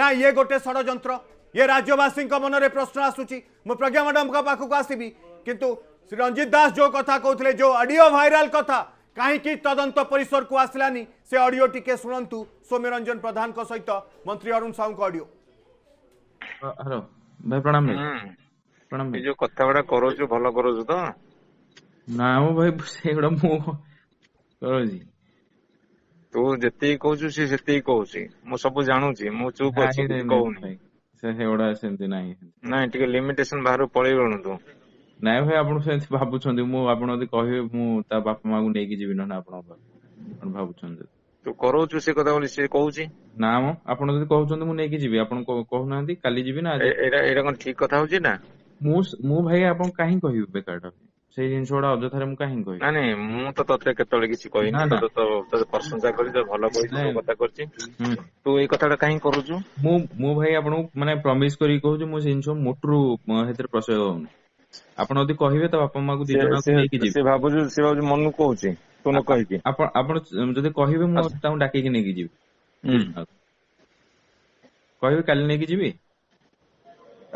ना ये गोटे षड्यंत्र ये राज्यवासी मन में प्रश्न आसूची मु प्रज्ञा मैडम का पाखक आसबि किंतु श्री रंजीत दास जो कथा कहते जो ऑडियो वायरल कथा कहीं तदंत परिसर को आसलानी से ऑडियो टिके सुनंतु सौम्य रंजन प्रधान सहित मंत्री अरुण साहू का ऑडियो हेलो भाई प्रणाम प्रणाम जो कथा बड़ा करो जो भलो करो तो ना भाई सेगड़ा मु जी तू जी कहु सी से कहु मु सब जानुची मु चुप अच्छी कहूनी से हेडा सेंती नाही नाही टिके लिमिटेशन बाहर पळै गणु तू नाही भाई आपण सेंती बाबू छंदी मु आपण यदि कहबे मु ता बाप मागु नै कि जीबि न आपण आपण बाबू छंदी तू करो छु से कथा बोली से कहू छी ना मु आपण यदि कहू छंदी मु नै कि जीबि आपण कहू नांदी काली जीबि ना एरा एरा कोन ठीक कथा होची ना मु मु भाई आपण काहे कहबे बेकार से जिनसोडा अजथारे मु काहे कहै ना नै मु तो तते केतले किसी कहै ना तो तो प्रशंसा करी तो भलो कहै कथा करछि तू ए कथाडा काहे करू छु मु मु भाई आपन माने प्रॉमिस करी कहू छु मु जिनसो मोटरू हेतर प्रसय होन आपन यदि कहबे त बापा मां को दिजना नै कि जे बाबू जो से बाबू मन कहू छी तो न कहै कि आपन आपन यदि कहबे मु ताऊ डाके कि नै कि जीव कहबे काल नै कि जीबी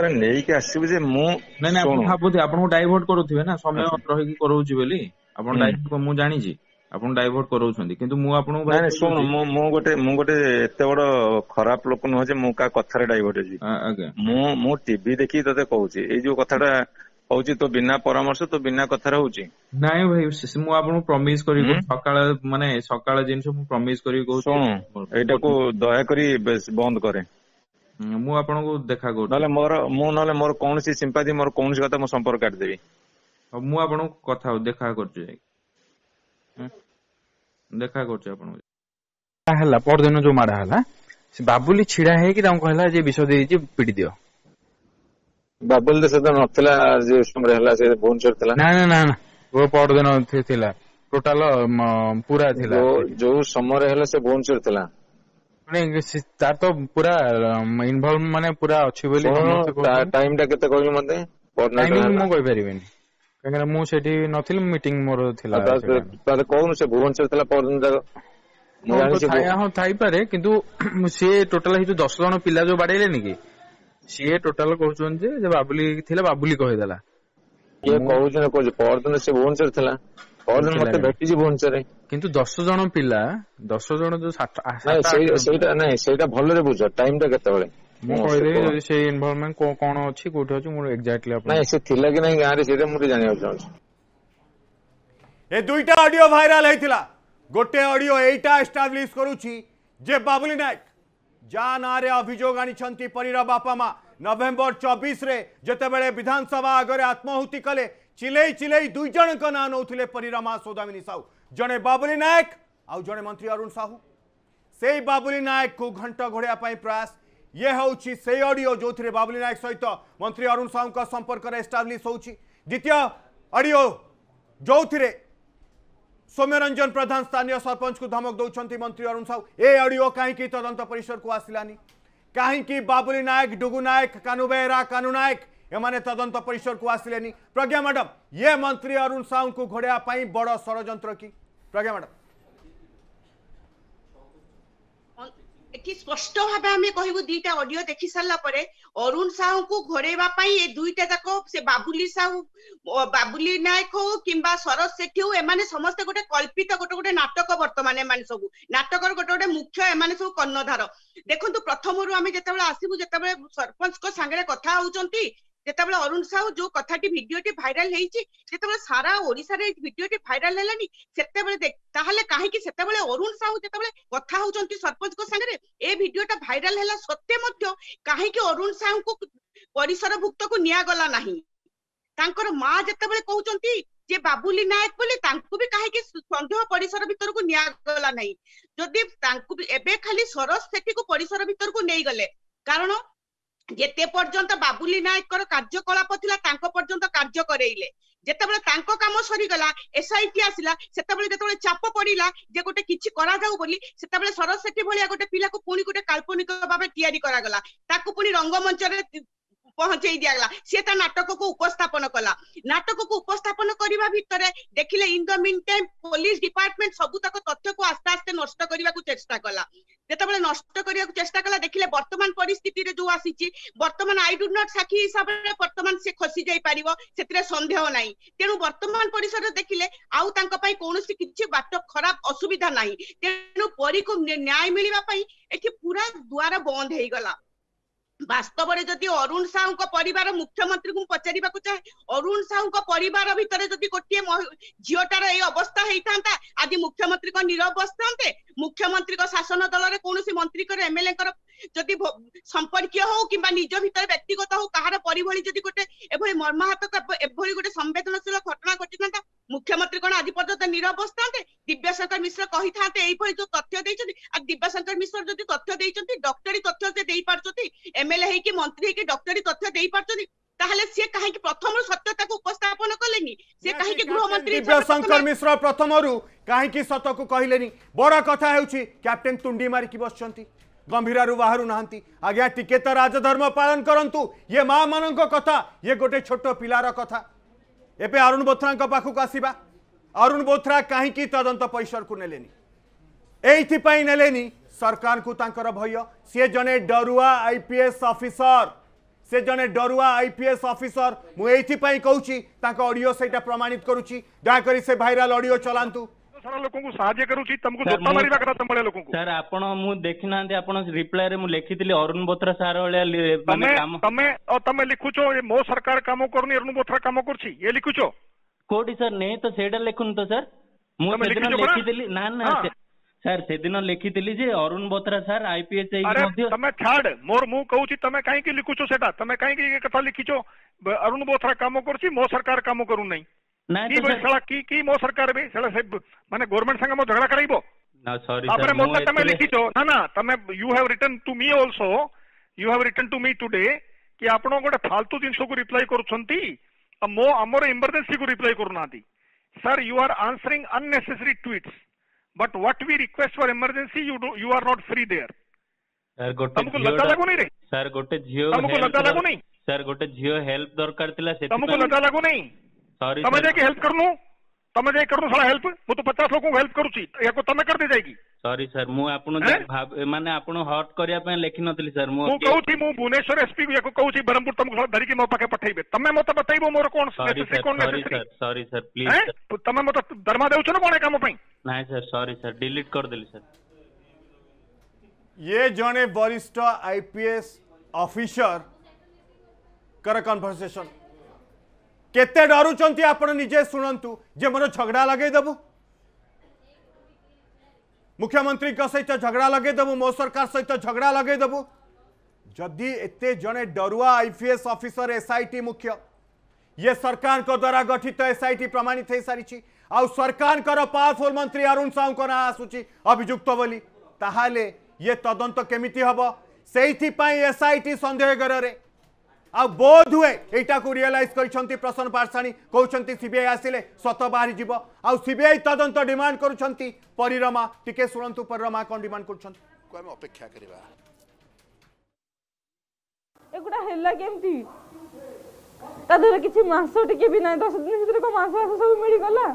अरे नहीं के आसीबे जे मु नै नै आपन भाबुथि आपन को डाइवर्ट करूथिबे ना समय रहि कि करूछि बेली आपन डाइवर्ट को मु जानि छी आपन डाइवर्ट करूछंदी किंतु मु आपन नै सुन मु मु गोटे मु गोटे एते बडो खराब लोक न हो जे मु का कथा रे डाइवर्ट छी आगे मु मु टीवी देखि तते कहू छी ए जो कथाडा होउची तो बिना परामर्श तो बिना कथा रे होउची नै भाई मु आपन प्रॉमिस करी को सकाळ माने सकाळ जिनसो मु प्रॉमिस करी को सुन एटा को दया करी बंद करे मु आपण को देखा गो नले मोर मु नले मोर कोन सी सिंपैथी मोर कोन सी कथा मो संपर्क काट देबी अब मु आपण को कथा देखा करछु देखा करछु आपण हला पर दिन जो माडा हला से बाबुली छिडा है कि ताऊ कहला जे विष दे जे पिट दियो बाबुल दे सदा नथला जे समय हला से बोन सर थला ना ना ना वो पर दिन थिला टोटल पूरा थिला जो समय हला से बोन सर थला माने तार तो पूरा इन्वॉल्व माने पूरा अछि बोली टाइम टा केते कहलु मते टाइम मु कहि परिबेनी काहेना मु सेठी नथिल मीटिंग मोर थिला ताले कोन से भुवनसर थिला परदिन तक मु जानि से हां थाई पारे किंतु से टोटल हे जो दस जण पिला जो बाडैले नेकी से टोटल कहउछन जे बाबुली थिला बाबुली कहि देला ये कहउछन को परदिन से भुवनसर थिला और मते भेटी जी भुवनसरे किंतु दस जण पिला दस जण जो सात सेटा नै सेटा भलो रे बुझो टाइम टा केते बेले मु कहि दे जे से इन्वॉल्वमेंट को कोन अछि कोठे अछि मु एग्जैक्टली अपन नै से थिला कि नै गां रे सेटा मु जानि आउछ ए दुईटा ऑडियो वायरल हेतिला गोटे ऑडियो एटा एस्टैब्लिश करूची जे बाबुली नायक जा ना रे अभियोग आनि छंती परीर बापा मा नवंबर चौबीस रे जते बेले विधानसभा आगरे आत्महुति कले चिलई चिलई दुई जन का ना नौले परीरमा सौदामिनी साहू जड़े बाबुली नायक आउ जड़े मंत्री अरुण साहू से बाबुली नायक को घंट घोड़ा प्रयास ये हूँ से ऑडियो जो थे बाबुली नायक सहित मंत्री अरुण साहू का संपर्क एस्टाब्लीश हो द्वितीय ऑडियो जो थे सौम्य रंजन प्रधान स्थानीय सरपंच को धमक दौरान मंत्री अरुण साहू ए ऑडियो कहीं तदंत परिसर को आसलानी कहीं बाबुली नायक डुगु नायक कानू बेहरा कानू नायक एमाने तदंत परिसर को आसिले। प्रज्ञा मैडम, ये मंत्री अरुण साहू को घोड़ाई बड़ षड़यंत्र की? प्रज्ञा मैडम, स्पष्ट भाव कहू दीटा ऑडियो देखि सारा पर अरुण साहू को घोड़ेवा ये दुईटा जाक से बाबुली साहू बाबुली नायक हो कि सरस सेठी हो एमाने समस्त गोटे कल्पित गोटे गोटे नाटक बर्तमान एमाने सब नाटकर गोटे गोटे मुख्य एमाने सब कर्णधार। देखंतु प्रथम रु आमे जेतेबेले आसीबु जेतेबेले सरपंच को संगे कथा होउचंती जेतेबेले अरुण साहू जो कथाटी भिडियोटी भाइराल हेइची जेतेबेले सारा ओडिसा रे भिडियोटी भाइराल हेलानी सेतेबेले देख ताहले काहे कि सेतेबेले अरुण साहू जेतेबेले कथा होउचंती सरपंच को संगे रे ए भिडियोटा भाइराल हेला सत्ते मध्ये काहे कि अरुण साहू को परिसर भुक्त को निया गला नाही। तांकर मां जेतेबेले कहउचंती जे बाबुली नायक बोले तांकु भी काहे कि संदेह परिसर भीतर को निया गला नाही। जदि तांकु भी एबे खाली सरस सेठी को परिसर भीतर को नेई गले कारण जेते पर्यंत बाबुली नायक कार्यकलाप थिला तांको पर्यंत कार्य करेइले जेतेबेले तांको काम सरी गला एसआईटी आसिला सेतेबेले जेतेबेले चाप पड़िला जे गोटे किछि करा जाऊ बोली सेतेबेले सरस सेठी भलिया गोटे पिला को पुणी गोटे काल्पनिक भाबे तयारी करा गला ताकु पुणी रंगमंच रे पहुंचे दिया सी नाटक को उपस्थापन कला नाटक को उपस्थापन करने भितर देखिले in the mean time police department सबुतक तथ्य को आस्ते आस्ते नष्ट करने को चेष्टा कला जेते नष्ट करने को चेष्टा कला देखिले वर्तमान परिस्थिति रे जो आसी वर्तमान आई डू नॉट साखी हिसाब से वर्तमान से खसी जाई पारिबो सेतरे संदेह नाही। तेनु वर्तमान परिसर देखिले आउ तांका पई कोनोसी किछि बाट खराब असुविधा नाही। तेनु परी को न्याय मिलवा पई एठी पूरा द्वार बंद हेई गला। वास्तव में जदि अरुण साहू परिवार मुख्यमंत्री को पचारा चाहे अरुण साहू परिवार भितर जदि गोटे झीटार ये अवस्था होता आज मुख्यमंत्री नीरव बसते मुख्यमंत्री शासन दल में कौन मंत्री एमएलए जदि संपर्क हो कि निज भर व्यक्तिगत हो कहार पर गोटे मर्माहत गोटे संवेदनशील घटना घटी था मुख्यमंत्री कौन आज पर्यटन नीरव बसते। दिव्यशंकर मिश्र कही था जो तथ्य आज दिव्यशंकर मिश्र जो तथ्य डॉक्टरी तथ्य से दे पार्टी एमएलए है कि मंत्री है कि डॉक्टरी तथ्य दे पार्टी ताहले से कहे कि प्रथम सत्यता को उपस्थापन कलेनी से कहे कि गृह मंत्री दिव्यशंकर मिश्र प्रथम रु कहे कि सत को कहलेनी बड़ कथा हेउची कैप्टन तुंडी मार कि बसचंती गंभीरारू बाहर नाहंती। आज्ञा टिके त राजधर्म पालन करंतु ये मां मानन को कथा ये गोटे छोट पिलार कथा। एपे अरुण बोथरा को पाखक आसीबा अरुण बोथरा कहे कि तदंत परिसर को नेलेनी एथि पई नेलेनी सरकार को तांकर भय सी जने डरुआ आईपीएस ऑफिसर से जने डरुआ आईपीएस ऑफिसर मुझे कहूँ तांका ऑडियो सेटा प्रमाणित करुची दयाकोरी से भाइराल ऑडियो चलांतु सर आपण मु देखि ना आपण रिप्लाई रे मु लिखितली अरुण बोथरा सार वाले माने तमे ओ तमे लिखुचो ए मो सरकार काम करनी अरुण बोथरा काम करछी ए लिखुचो कोडी सर नै तो सेटा लिखुन तो सर मु सेदिन लिखितली ना ना सर से दिन लिखिली जे अरुण बोथरा सर आईपीएस तमे छाड़ मोर मु कहू तमे काहे के लिखुछो सेटा तमे काहे के कथा लिखिछो अरुण बोथरा काम करछी मो सरकार काम करू नै ना की साला की की मो सरकार बे साला से माने गवर्नमेंट संग मो झगड़ा कराइबो ना सॉरी सर तमे मो तमे लिखिछो ना ना तमे you have written to me also you have written to me today कि आपनो गोटे फालतू जिंस को रिप्लाई करछंती आ मो हमर इमरजेंसी को रिप्लाई करनाती sir you are answering unnecessary tweets but what we request for emergency you do you are not free there sir गोटे तुमको लगा लागो नहीं रे सर गोटे जियो तुमको लगा लागो नहीं सर गोटे जियो हेल्प दरकार थिला से तुमको लगा लागो नहीं सॉरी तमे जे के हेल्प करनु तमे जे करनु सारा हेल्प मु तो पचास लोगो हेल्प करू छी एको तमे कर दे जाएगी सॉरी सर मु आपनो माने आपनो हॉट करिया पे लेखि नथली सर मु मु कहू छी मु भुवनेश्वर एसपी को कहू छी ब्रह्मपुर तुमको धरी के मो पाके पठाइबे तमे मते बताइबो मोर कोन नेसेसरी कोन नेसेसरी सॉरी सर प्लीज तमे मते धर्मा देउ छन कोन काम पई नहीं सर सॉरी सर डिलीट कर देली सर। ये जने वरिष्ठ आईपीएस ऑफिसर कर कन्वर्सेशन केते डरुचंती आपण निजे सुनंतु जे मोर झगड़ा लगे देबु मुख्यमंत्री का सहित झगड़ा लगे देबु मो सरकार सहित झगड़ा लगे देबु जदि एते जने डरुआ आईपीएस ऑफिसर एसआईटी मुख्य ये सरकार को द्वारा गठित एसआईटी प्रमाणित हो सारी आउ सरकार पावरफुल मंत्री अरुण साहू ना आसूची अभियुक्त बोली ताहाले ये तदंत केमिति हम से एसआईटी संदेह गरेरे आ बोध हुए एटा को रियलाइज कर प्रसन्न पारसाणी कहते सीबीआई आसिले सत बाहरी जीव आउ सीबीआई तदंत डिमांड करुछंती परिरमा टिके सुनंतु परिरमा कौन डिमांड करुछंती हम अपेक्षा करबा एगुडा हेला केमती तादर किसी मांस टिके भी ना दस दिन भितर को मांस मांस सब मिल गला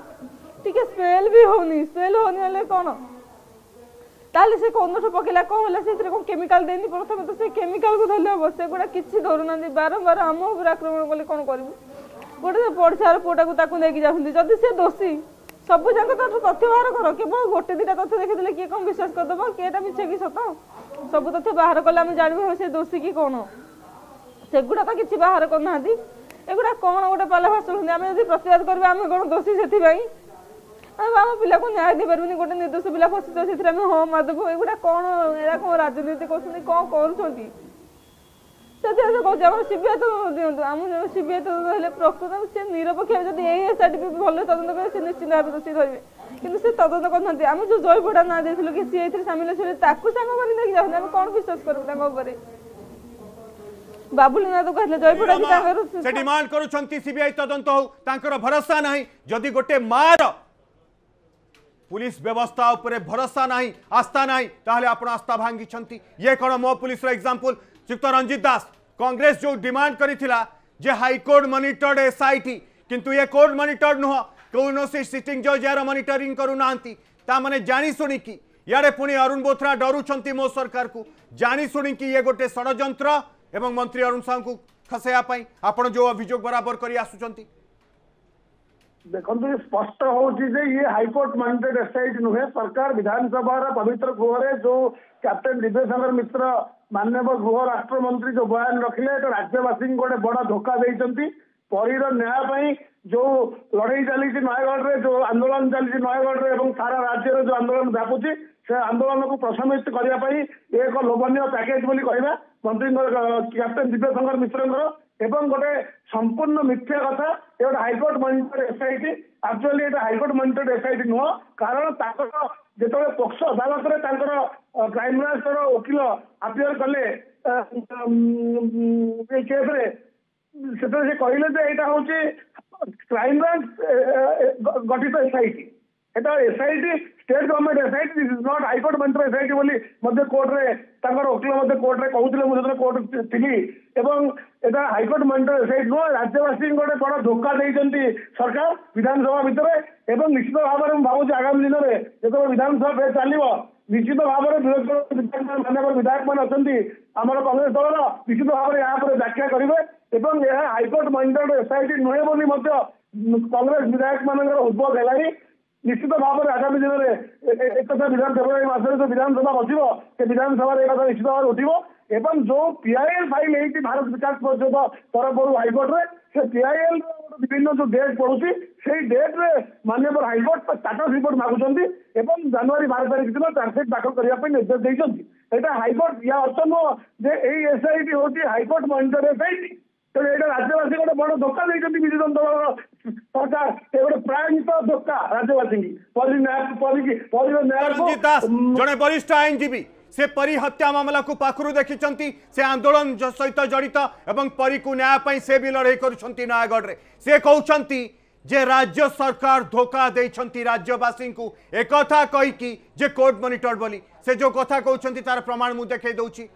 टिके स्मेल भी होनी स्मेल होनी वाले कोन ताले से कोन से पकेला को होला से को केमिकल देनी प्रथम तो से केमिकल को धरले अवश्य गोडा किसी धरुना बारंबार आम ऊपर आक्रमण कले कोन करबो गोडे पड़सार पोटा को ताकू लेके जाहुंदी जदी से दोषी सब जगह तो तथ्य बाहर कर केवल गोटे दीटा तथ्य देखिदेले किए कम विश्वास करदेव किएटा मिछे कि सत सब तथ्य बाहर कले हम जानबो से दोषी की कोन सेगुड़ा तो किसी बाहर करना एगुड़ा कौन गोटे पाला भाषण होती आम जब प्रतिवाद करवा आम कौन दोषी से आम पिला को न्याय दे पारे गोटे निर्दोष पिला फसी जाओ से हाँ मारदेव एगुड़ा कौन एरा कौन राजनीति कर कौन कर सीबीआई तदन दिखाँ आम सीबीआई तदन प्रकृत से निरपेक्ष जब ए भले तदन करेंगे निश्चित भाव दोषी धरवे कि तदन करना आम जो जयपोड़ा ना देलु कि सी ए सामिल अच्छे सांग मारे जाते आम कौन विश्वास करूपर से डिमांड करूछंती सीबीआई तदंत हो तांकर भरोसा नहीं जदि गोटे मार पुलिस व्यवस्था उपरे भरोसा नहीं आस्था नहीं ताहले आपण आस्था भांगी छंती ये कोन मो पुलिस रा एग्जांपल चित्त रंजीत दास कांग्रेस जो डिमांड करिथिला जे हाई कोर्ट मॉनिटर्ड एसआईटी किंतु ये कोर्ट मॉनिटर्ड न हो कोनोसी सिटिंग जज यार मॉनिटरिंग करू नांती ता माने जानी सुनी की याडे पुनी अरुण बोथरा डरुछंती मो सरकार को जानी सुनी की ये गोटे षडयंत्र एवं मंत्री अरुण साहू को खसैयापाई आपण जो अभियोग बराबर करी आसुचंती देखते स्पष्ट होची जे ये हाईकोर्ट मॉनिटर्ड एसआईटी नुहे सरकार विधानसभा पवित्र गृह जो कैप्टेन दिव्यसागर मिश्र माननीय गृह राष्ट्र मंत्री जो बयान रखिले तो राज्यवासी गोटे बड़ा धोखा देइचंती परीर न्याय जो लड़ाई चली नयगढ़ जो आंदोलन चली नयगढ़ सारा राज्य में जो आंदोलन व्यापुची से आंदोलन को प्रशमित करने एक लोभनीय पैकेज बोली कहना मंत्री कैप्टेन दिव्यशंकर मिश्र एवं गोटे संपूर्ण मिथ्या कथा ये गोटे हाईकोर्ट मॉनिटर्ड एसआईटी एक्चुअली ये हाईकोर्ट मॉनिटर्ड एसआईटी नुह कारण जो पक्ष अदालत क्राइमब्रांच वकिल अपियर कले केस से कहले यहाँ हूँ क्राइमब्रांच गठित SIT SIT state government SIT this is not high court monitor SIT बोली मध्य कोर्ट रे तांकर वकिल मध्य कोर्ट रे कहूथिले मुझे कोर्ट थी एवं एटा हाईकोर्ट मॉनिटर एसआईटी नो राज्यवासी गोटे बड़ा धोखा देइचंती सरकार विधानसभा भितर एवं निश्चित भाव में भावुँ आगामी दिन में जो विधानसभा पे चलो निश्चित भाव में विरोध मानव विधायक मान अच्छी आम कांग्रेस दल निश्चित भाव में यहाँ व्याख्या करेंगे और यह हाईकोर्ट मॉनिटर्ड एसआईटी नुहे बोली कांग्रेस विधायक मानकर उद्भव है निश्चित भाव में आगामी दिन में एक विधान फेब्रुआरी मसने जो विधानसभा बच्चों से विधानसभा एक निश्चित भाव में उठब एवं जो पीआईएल फाइल होती भारत विकास परिषद तरफ हाईकोर्ट में से पीआईएल विभिन्न जो डेट पड़ूसी से डेट में माननीय हाईकोर्ट स्टाटस रिपोर्ट मागुंट एवं जनवरी बारह तारीख दिन चार्जसीट दाखिल करने निर्देश देते हाईकोर्ट या अर्थ नुह एसआईटी हूँ हाईकोर्ट मॉनिटर एसआईटी तेज ये राज्यवासी गोटे बड़ धोखा देते विजु जनता दल सरकार गोटे प्राणित धोखा राज्यवासी जड़े वरिष्ठ आईनजीवी से परी हत्या मामला को पाखरु देखिचंती से आंदोलन सहित जड़ित एवं परी को न्याय पाई से भी लड़े करुछंती नयगढ़ रे से कहउछंती जे राज्य सरकार धोखा देइछंती राज्यवासी को एक कथा कहि कि जे कोर्ट मॉनिटर बोली से जो कथा कहउछंती तार प्रमाण मु देखे दउची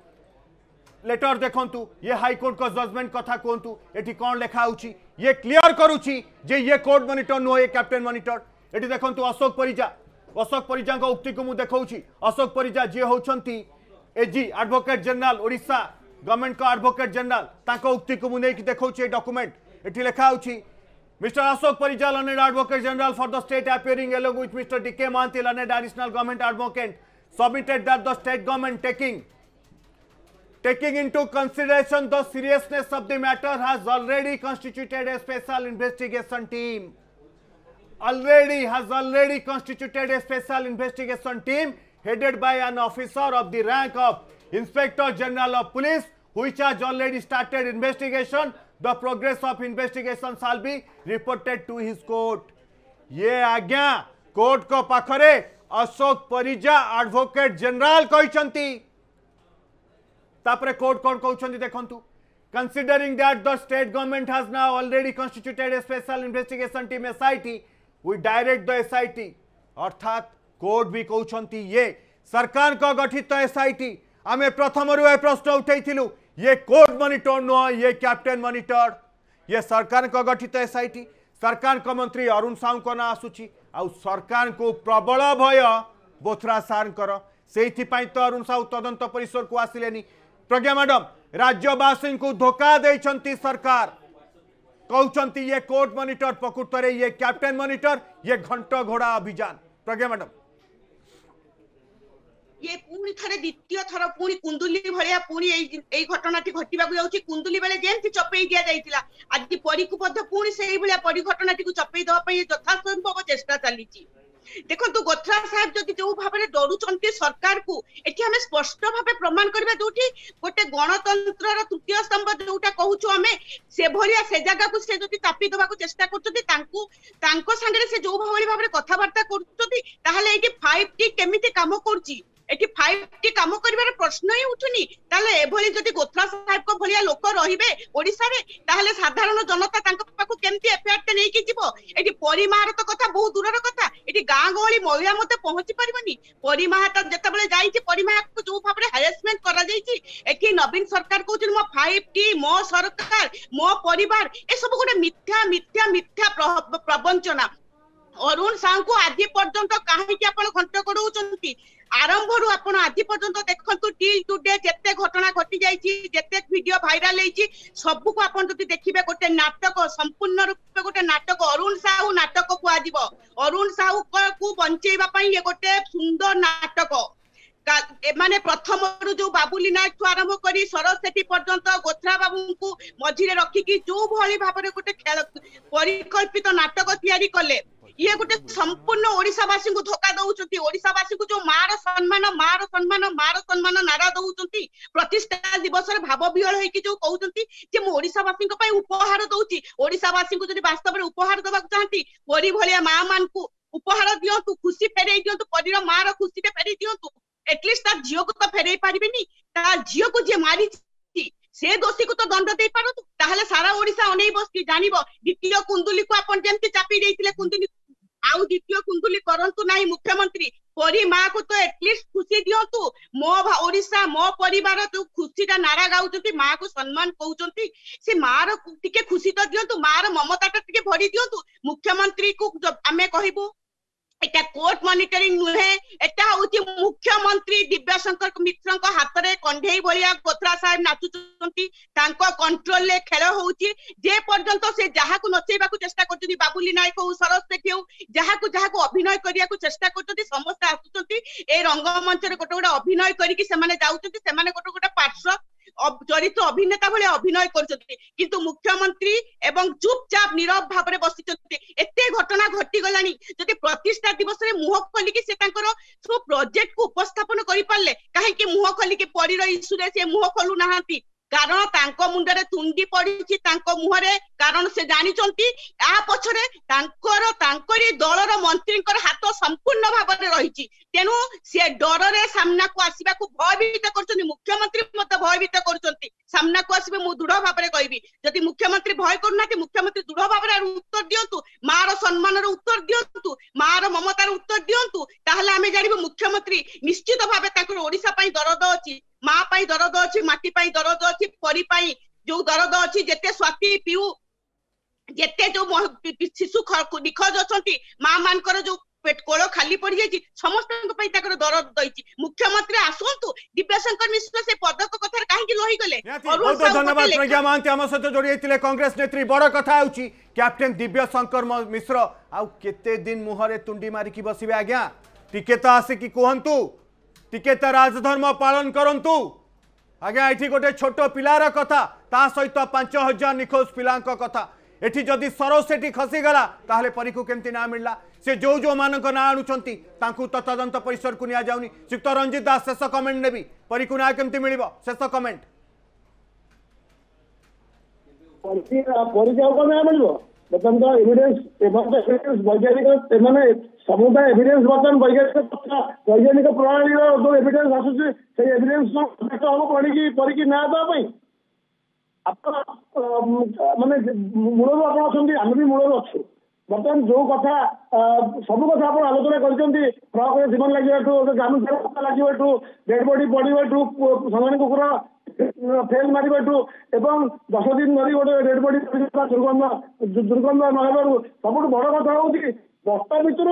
लेटर देखंतु ये हाई कोर्ट का जजमेंट कथा कहंतु एठी कोन लेखा होउची ये क्लियर करूची जे ये कोर्ट मॉनिटर नो ये कैप्टेन मॉनिटर एठी देखंतु अशोक परिजा अशोक परिजा का उक्ति को मु देखौची अशोक परिजा जे होउछंती AG advocate general Odisha government का एडवोकेट जनरल ताको उक्ति को मु नेकी देखौची डॉक्यूमेंट एठी लेखा होउची mister Ashok Parija learned advocate general for the state appearing along with mister DK Mahanty learned additional government advocate submitted that the state government taking taking into consideration the seriousness of the matter has already constituted a special investigation team already has already constituted a special investigation team headed by an officer of the rank of inspector general of police which has already started investigation the progress of investigation shall be reported to his court ye agya court ko pakhare ashok parija advocate general kaichanti तापरे court कौन कहते देखु considering that the state government has now already constituted a special investigation team SIT we direct the SIT अर्थात court भी कहते ये सरकार का गठित एसआईटी आमे प्रथम प्रश्न उठाई ये कोर्ट मॉनिटर नुह ये कैप्टेन मॉनिटर ये सरकार को गठित एसआईटी सरकार को मंत्री अरुण साहू को ना आसूची आउ सरकार को प्रबल भय बोथरा सार से तो अरुण साहू तदंत परिसर को आसिले। प्रज्ञा मैडम राज्यवासी को धोखा देइछंती सरकार कहते ये कोर्ट मॉनिटर प्रकृत में ये कैप्टेन मॉनिटर ये घंट घोड़ा अभियान। प्रज्ञा मैडम ये पुणी थे द्वितीय थर पुणी कुंदुली भाया पुणी घटनाटी घटा जाऊँगी कुंदुली बेले जमी चपे दि जाता आज परी को पुणी से परी घटनाटी चपे देवाई यथासंभव चेष्टा चली। देखो गोथरा साहब जदि जो भाव में डरुंच सरकार को एटी हमें स्पष्ट भाव प्रमाण करवा जोटी गोटे गणतंत्र तृतीय स्तंभ जोटा कहूँ आम से भाया से जगह को से जब तापी देवा चेष्टा कर से जो भाई भाव में कथबार्ता कर फाइव टी केमी कम कर काम कर प्रश्न ही उठुनी जदि गोथरा साहेब को भाया लोक रे ओडिशा रे ताहले साधारण जनता एटी परिमार तो कथा बहुत दूर कथा ये गाँ गहली महिला मत पहुंची पारबनी परिमाह जिते जाती परिमाह को जो भाव में हारेसमेंट कर नवीन सरकार कहते मो फाइव टी मो सरकार मो परिवार ए सब गोटे मिथ्या मिथ्या मिथ्या प्रवंचना। अरुण साहू को आज पर्यंत कहीं घंट गड़ौंट आरंभ रु आप आज पर्यंत देखो टिल टुडे जिते घटना घटी जाते वीडियो भाइराल होती सबको आप देखिए गोटे नाटक संपूर्ण रूप गोटे नाटक अरुण साहू नाटक कह अरुण साहू को बंचाई ये गोटे सुंदर नाटक माने प्रथम रु जो बाबुली नायक आरंभ कर सरस्वती पर्यंत गोथरा बाबू को मझीरे रखिकी जो भली भाव में गोटे परिकल्पित नाटक तैयारी कले ये गोटे संपूर्ण ओडिशावासी को धोखा दौरान ओडिशावासी को जो मार सम्मान मार सम्मान मार सम्मान नारा दौरान प्रतिष्ठा दिवस भाव विहल हो कहते मुझे ओडिशावासी उपहार दौची ओडिशावासी को वास्तव में उपहार देवा चाहती परी भाया माँ मान को उपहार दिंतु खुशी फेरे दिंतु परीर माँ र खुशी फेरे दिंतु एटलिस्ट तार झील को तो फेरे पारे तार झील को जी मारी से दोषी को तो दंड दे पारतु ताहले सारा ओडिशा अनै बसि जानिबो द्वितीय कुंदुली को आपण जेमति चापी दैथिले कुंदुली आउ द्वितीय कुंदुली करंतु नाही मुख्यमंत्री परी माँ को तो एटलिस्ट खुशी दिंतु मो ओडिशा मो परिवार जो खुशी टा नारा गाउचंती माँ को सम्मान कहउचंती से माँ रो टिके खुशी तो दिंतु माँ रो ममता टा टिके भरी दिंतु मुख्यमंत्री को आमे कहबो एटा कोर्ट मॉनिटरिंग नुहे एटा होची मुख्यमंत्री दिव्यशंकर मित्र हाथ में कंढे भाया गोथरा साहेब नाचुचंती तांको कंट्रोल ले खेल होची जे पर्यंत से जहा को नचेबा को चेष्टा करचुनी बाबुली नायक हो सरस्वती हो जहा को जहा को अभिनय करिया को चेष्टा करचुनी समस्त आसुचंती ए रंगमंच रे गोटे गोटे अभिनय करिकि सेमाने जाउचंती सेमाने गोटे गोटे पार्श्व चरित्र अभिनेता भाई अभिनय कर मुख्यमंत्री एवं चुपचाप नीरव भाव में बसते एते घटना घटी गला जदि प्रतिष्ठा दिवस मुह खोलिकी से सब प्रोजेक्ट को उपस्थापन करें कहीं मुह खोलिकी परीर इश्यू से मुह खोलू ना कारण तांको मुंडरे तुंडी पड़ी तांको मुहरे कारण से जानी आ पछरे तांकर तांकरी दलर मंत्री हाथ संपूर्ण भाव में रही तेणु से डर रे सामना को आसवा को भयभीत कर मुख्यमंत्री मत भयभीत कर सामना को आसवे मु दृढ़ भाव में कहबी जदि मुख्यमंत्री भय करना मुख्यमंत्री दृढ़ भाव में उत्तर दिंतु माँ रो सम्मान रो उत्तर दिंतु माँ रो ममतार उत्तर दिंतु ताहले आमे जानिबो मुख्यमंत्री निश्चित भाव तांकर ओडिसा पई दरद अछि माँ पाई दरद अच्छी माटी पाई दरद अच्छी परी पाई जो दरद अच्छी जेते स्वाति पीऊ जेते जो शिशु निखोज अच्छी माँ मान जो पेट कोल खाली पड़ जाए समस्त दरद दी मुख्यमंत्री आसतु दिव्यशंकर मिश्र से पदक कथार कहीं लोही गले। बहुत धन्यवाद प्रज्ञा महांती आम सहित जोड़े कांग्रेस नेत्री बड़ कथा होउछि कैप्टेन दिव्यशंकर मिश्र आउ केते दिन मुहरे तुंडी मारिकी बसिबे आज्ञा टिके त आसिकी कहंतु टिके त राजधर्म पालन करंतु आज्ञा ये गोटे छोट पिलार कथा ता सहित पांच हजार निखोज पिला कथा एठी जदि सरस्वती खसीगला ताहले परी को केमती ना मिलला से जो जो मान ना आणुचंती तांकू तदंत परिसर को निया जाउनी। श्रीयुक्त रंजीत दास शेष कमेंट नेबी परी को ना केमती मिलिबो शेष कमेंट परी परी जाउ को ना मिलबो मतलब तो एविडेंस एवं एविडेंस वैज्ञानिक ते माने समुदाय एविडेंस बटन वैज्ञानिक पत्ता वैज्ञानिक प्रणाली रो एविडेंस आसुची से एविडेंस नो कथा हो परी की परी की ना दा भाई आप माने मूल रूप आम भी मूल अच्छे बर्तमान जो कथा सब कथा आप आलोचना कर जीवन लगे गांधी लगे डेड बडी पड़े सामान कुकुर फेल मारू एवं दस दिन धरी गोटे डेड बडी दुर्गंध दुर्गंध नहबारू सब बड़ कथा हूँ कि बस्ता भितर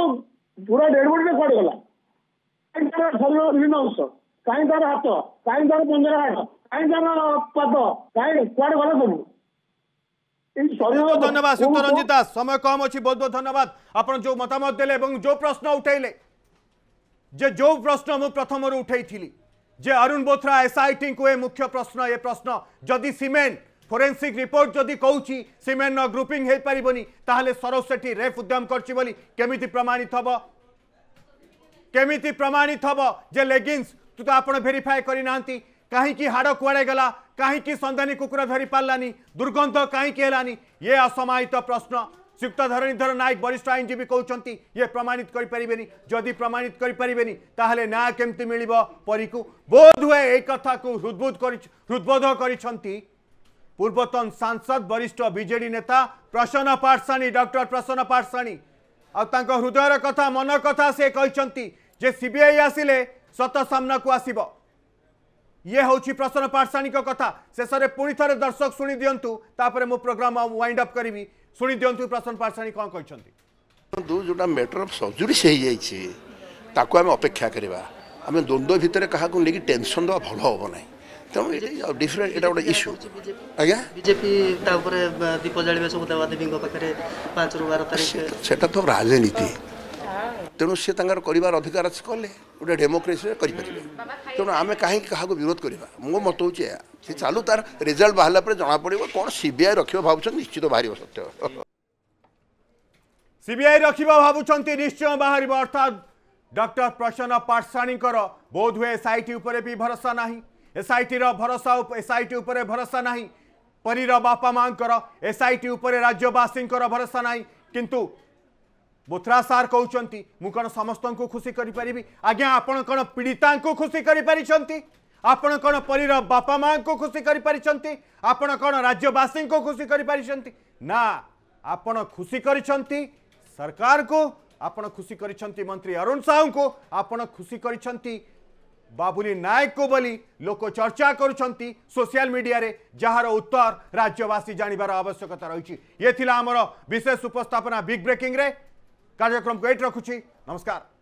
पूरा डेड बडी कड़े गला कहीं तार शरीर विभिन्न अंश कहीं तार हाथ कहीं तार पंजरा हाथ कहीं तार पाद कहीं कड़े गला सब बहुत धन्यवाद सुक्त रंजित दास समय कम अच्छी बहुत बहुत धन्यवाद आपन जो मतामत देले एवं जो प्रश्न उठेले जे जो प्रश्न मु प्रथम उठेली जे अरुण बोथरा एसआईटी को मुख्य प्रश्न ये प्रश्न जदि सीमेंट फोरेंसिक रिपोर्ट जदि कहूँ सीमेंट न ग्रुपिंग हो पारनी ताहले सरोज सेठी रेफ उद्यम करछि बोली केमिति प्रमाणित हबो केमिति प्रमाणित हबो जे लेगिंग्स तु तो आपन वेरीफाई करि नांती कहीं हाड़ कुआड़े गला कहीं संधानी कुकुर धरी पार्लानी दुर्गंध कहीं ये असमाहित प्रश्न श्रीयुक्त धरणीधर नायक वरिष्ठ आईनजीवी कहते ये प्रमाणित करें जदि प्रमाणित करें ताहले ना केमती मिल परी को बोध हुए एक कथा को हृदबोध कर हृदबोध कर पूर्वतन सांसद वरिष्ठ बीजेडी नेता प्रसन्न पाठसाणी डॉक्टर प्रसन्न पाठसाणी आउ हृदय कथा मन कथा से कहते जे सीबीआई आसिले सत सामना को आसब ये हूँ प्रसन्न पाठसाणी कथा शेष में पुणी थे दर्शक शुणी दिंतु तापर मो प्रोग्राम वाइंड अप करी शुणी दिंतु प्रसन्न पाठसाणी कौन कहते जोटा मैटर अफ सर्जरीस आम अपेक्षा करवा आम द्वंद्व भितर क्या लेकिन टेनसन दवा भल हम ना तेनालीरें गोटे इश्यू आज्ञा बीजेपी दीप जाणी सौदावादी पांच रु बार तारीख से तो राजनीति तेणु सी तर कर अधिकार कले गोटे डेमोक्रेसी करें तेणु आम कहीं क्या विरोध करवा मो मत हो चालू तार रिजल्ट बाहर पर जना पड़ कौन सीबीआई रख भाव निश्चित बाहर सत्य सीबीआई रख भावुंट निश्चय बाहर अर्थात डॉक्टर प्रसन्न पाठसाणी बोध हुए एसआईटी भी भरोसा ना एसआईटी भरोसा एसआईटी भरोसा ना परीर बापा माँ एसआईटी राज्यवासी भरोसा ना किंतु बोथरा सार कहते मु कौन समस्त को खुशी करी आज्ञा आपण कौन पीड़िता को खुशी करी आपण कौन परीर बापा माँ को खुशी करी आपण कौन राज्यवासी को खुशी करी ना आपण खुशी करी सरकार को आपण खुशी करी मंत्री अरुण साहू को आपण खुशी करी बाबुली नायक को बोली लोक चर्चा करुंट सोशल मीडिया रे जार उत्तर राज्यवासी जानिबार आवश्यकता रही ये थिला हमरो विशेष उपस्थापना बिग ब्रेकिंग रे कार्यक्रम को एट रखुची नमस्कार।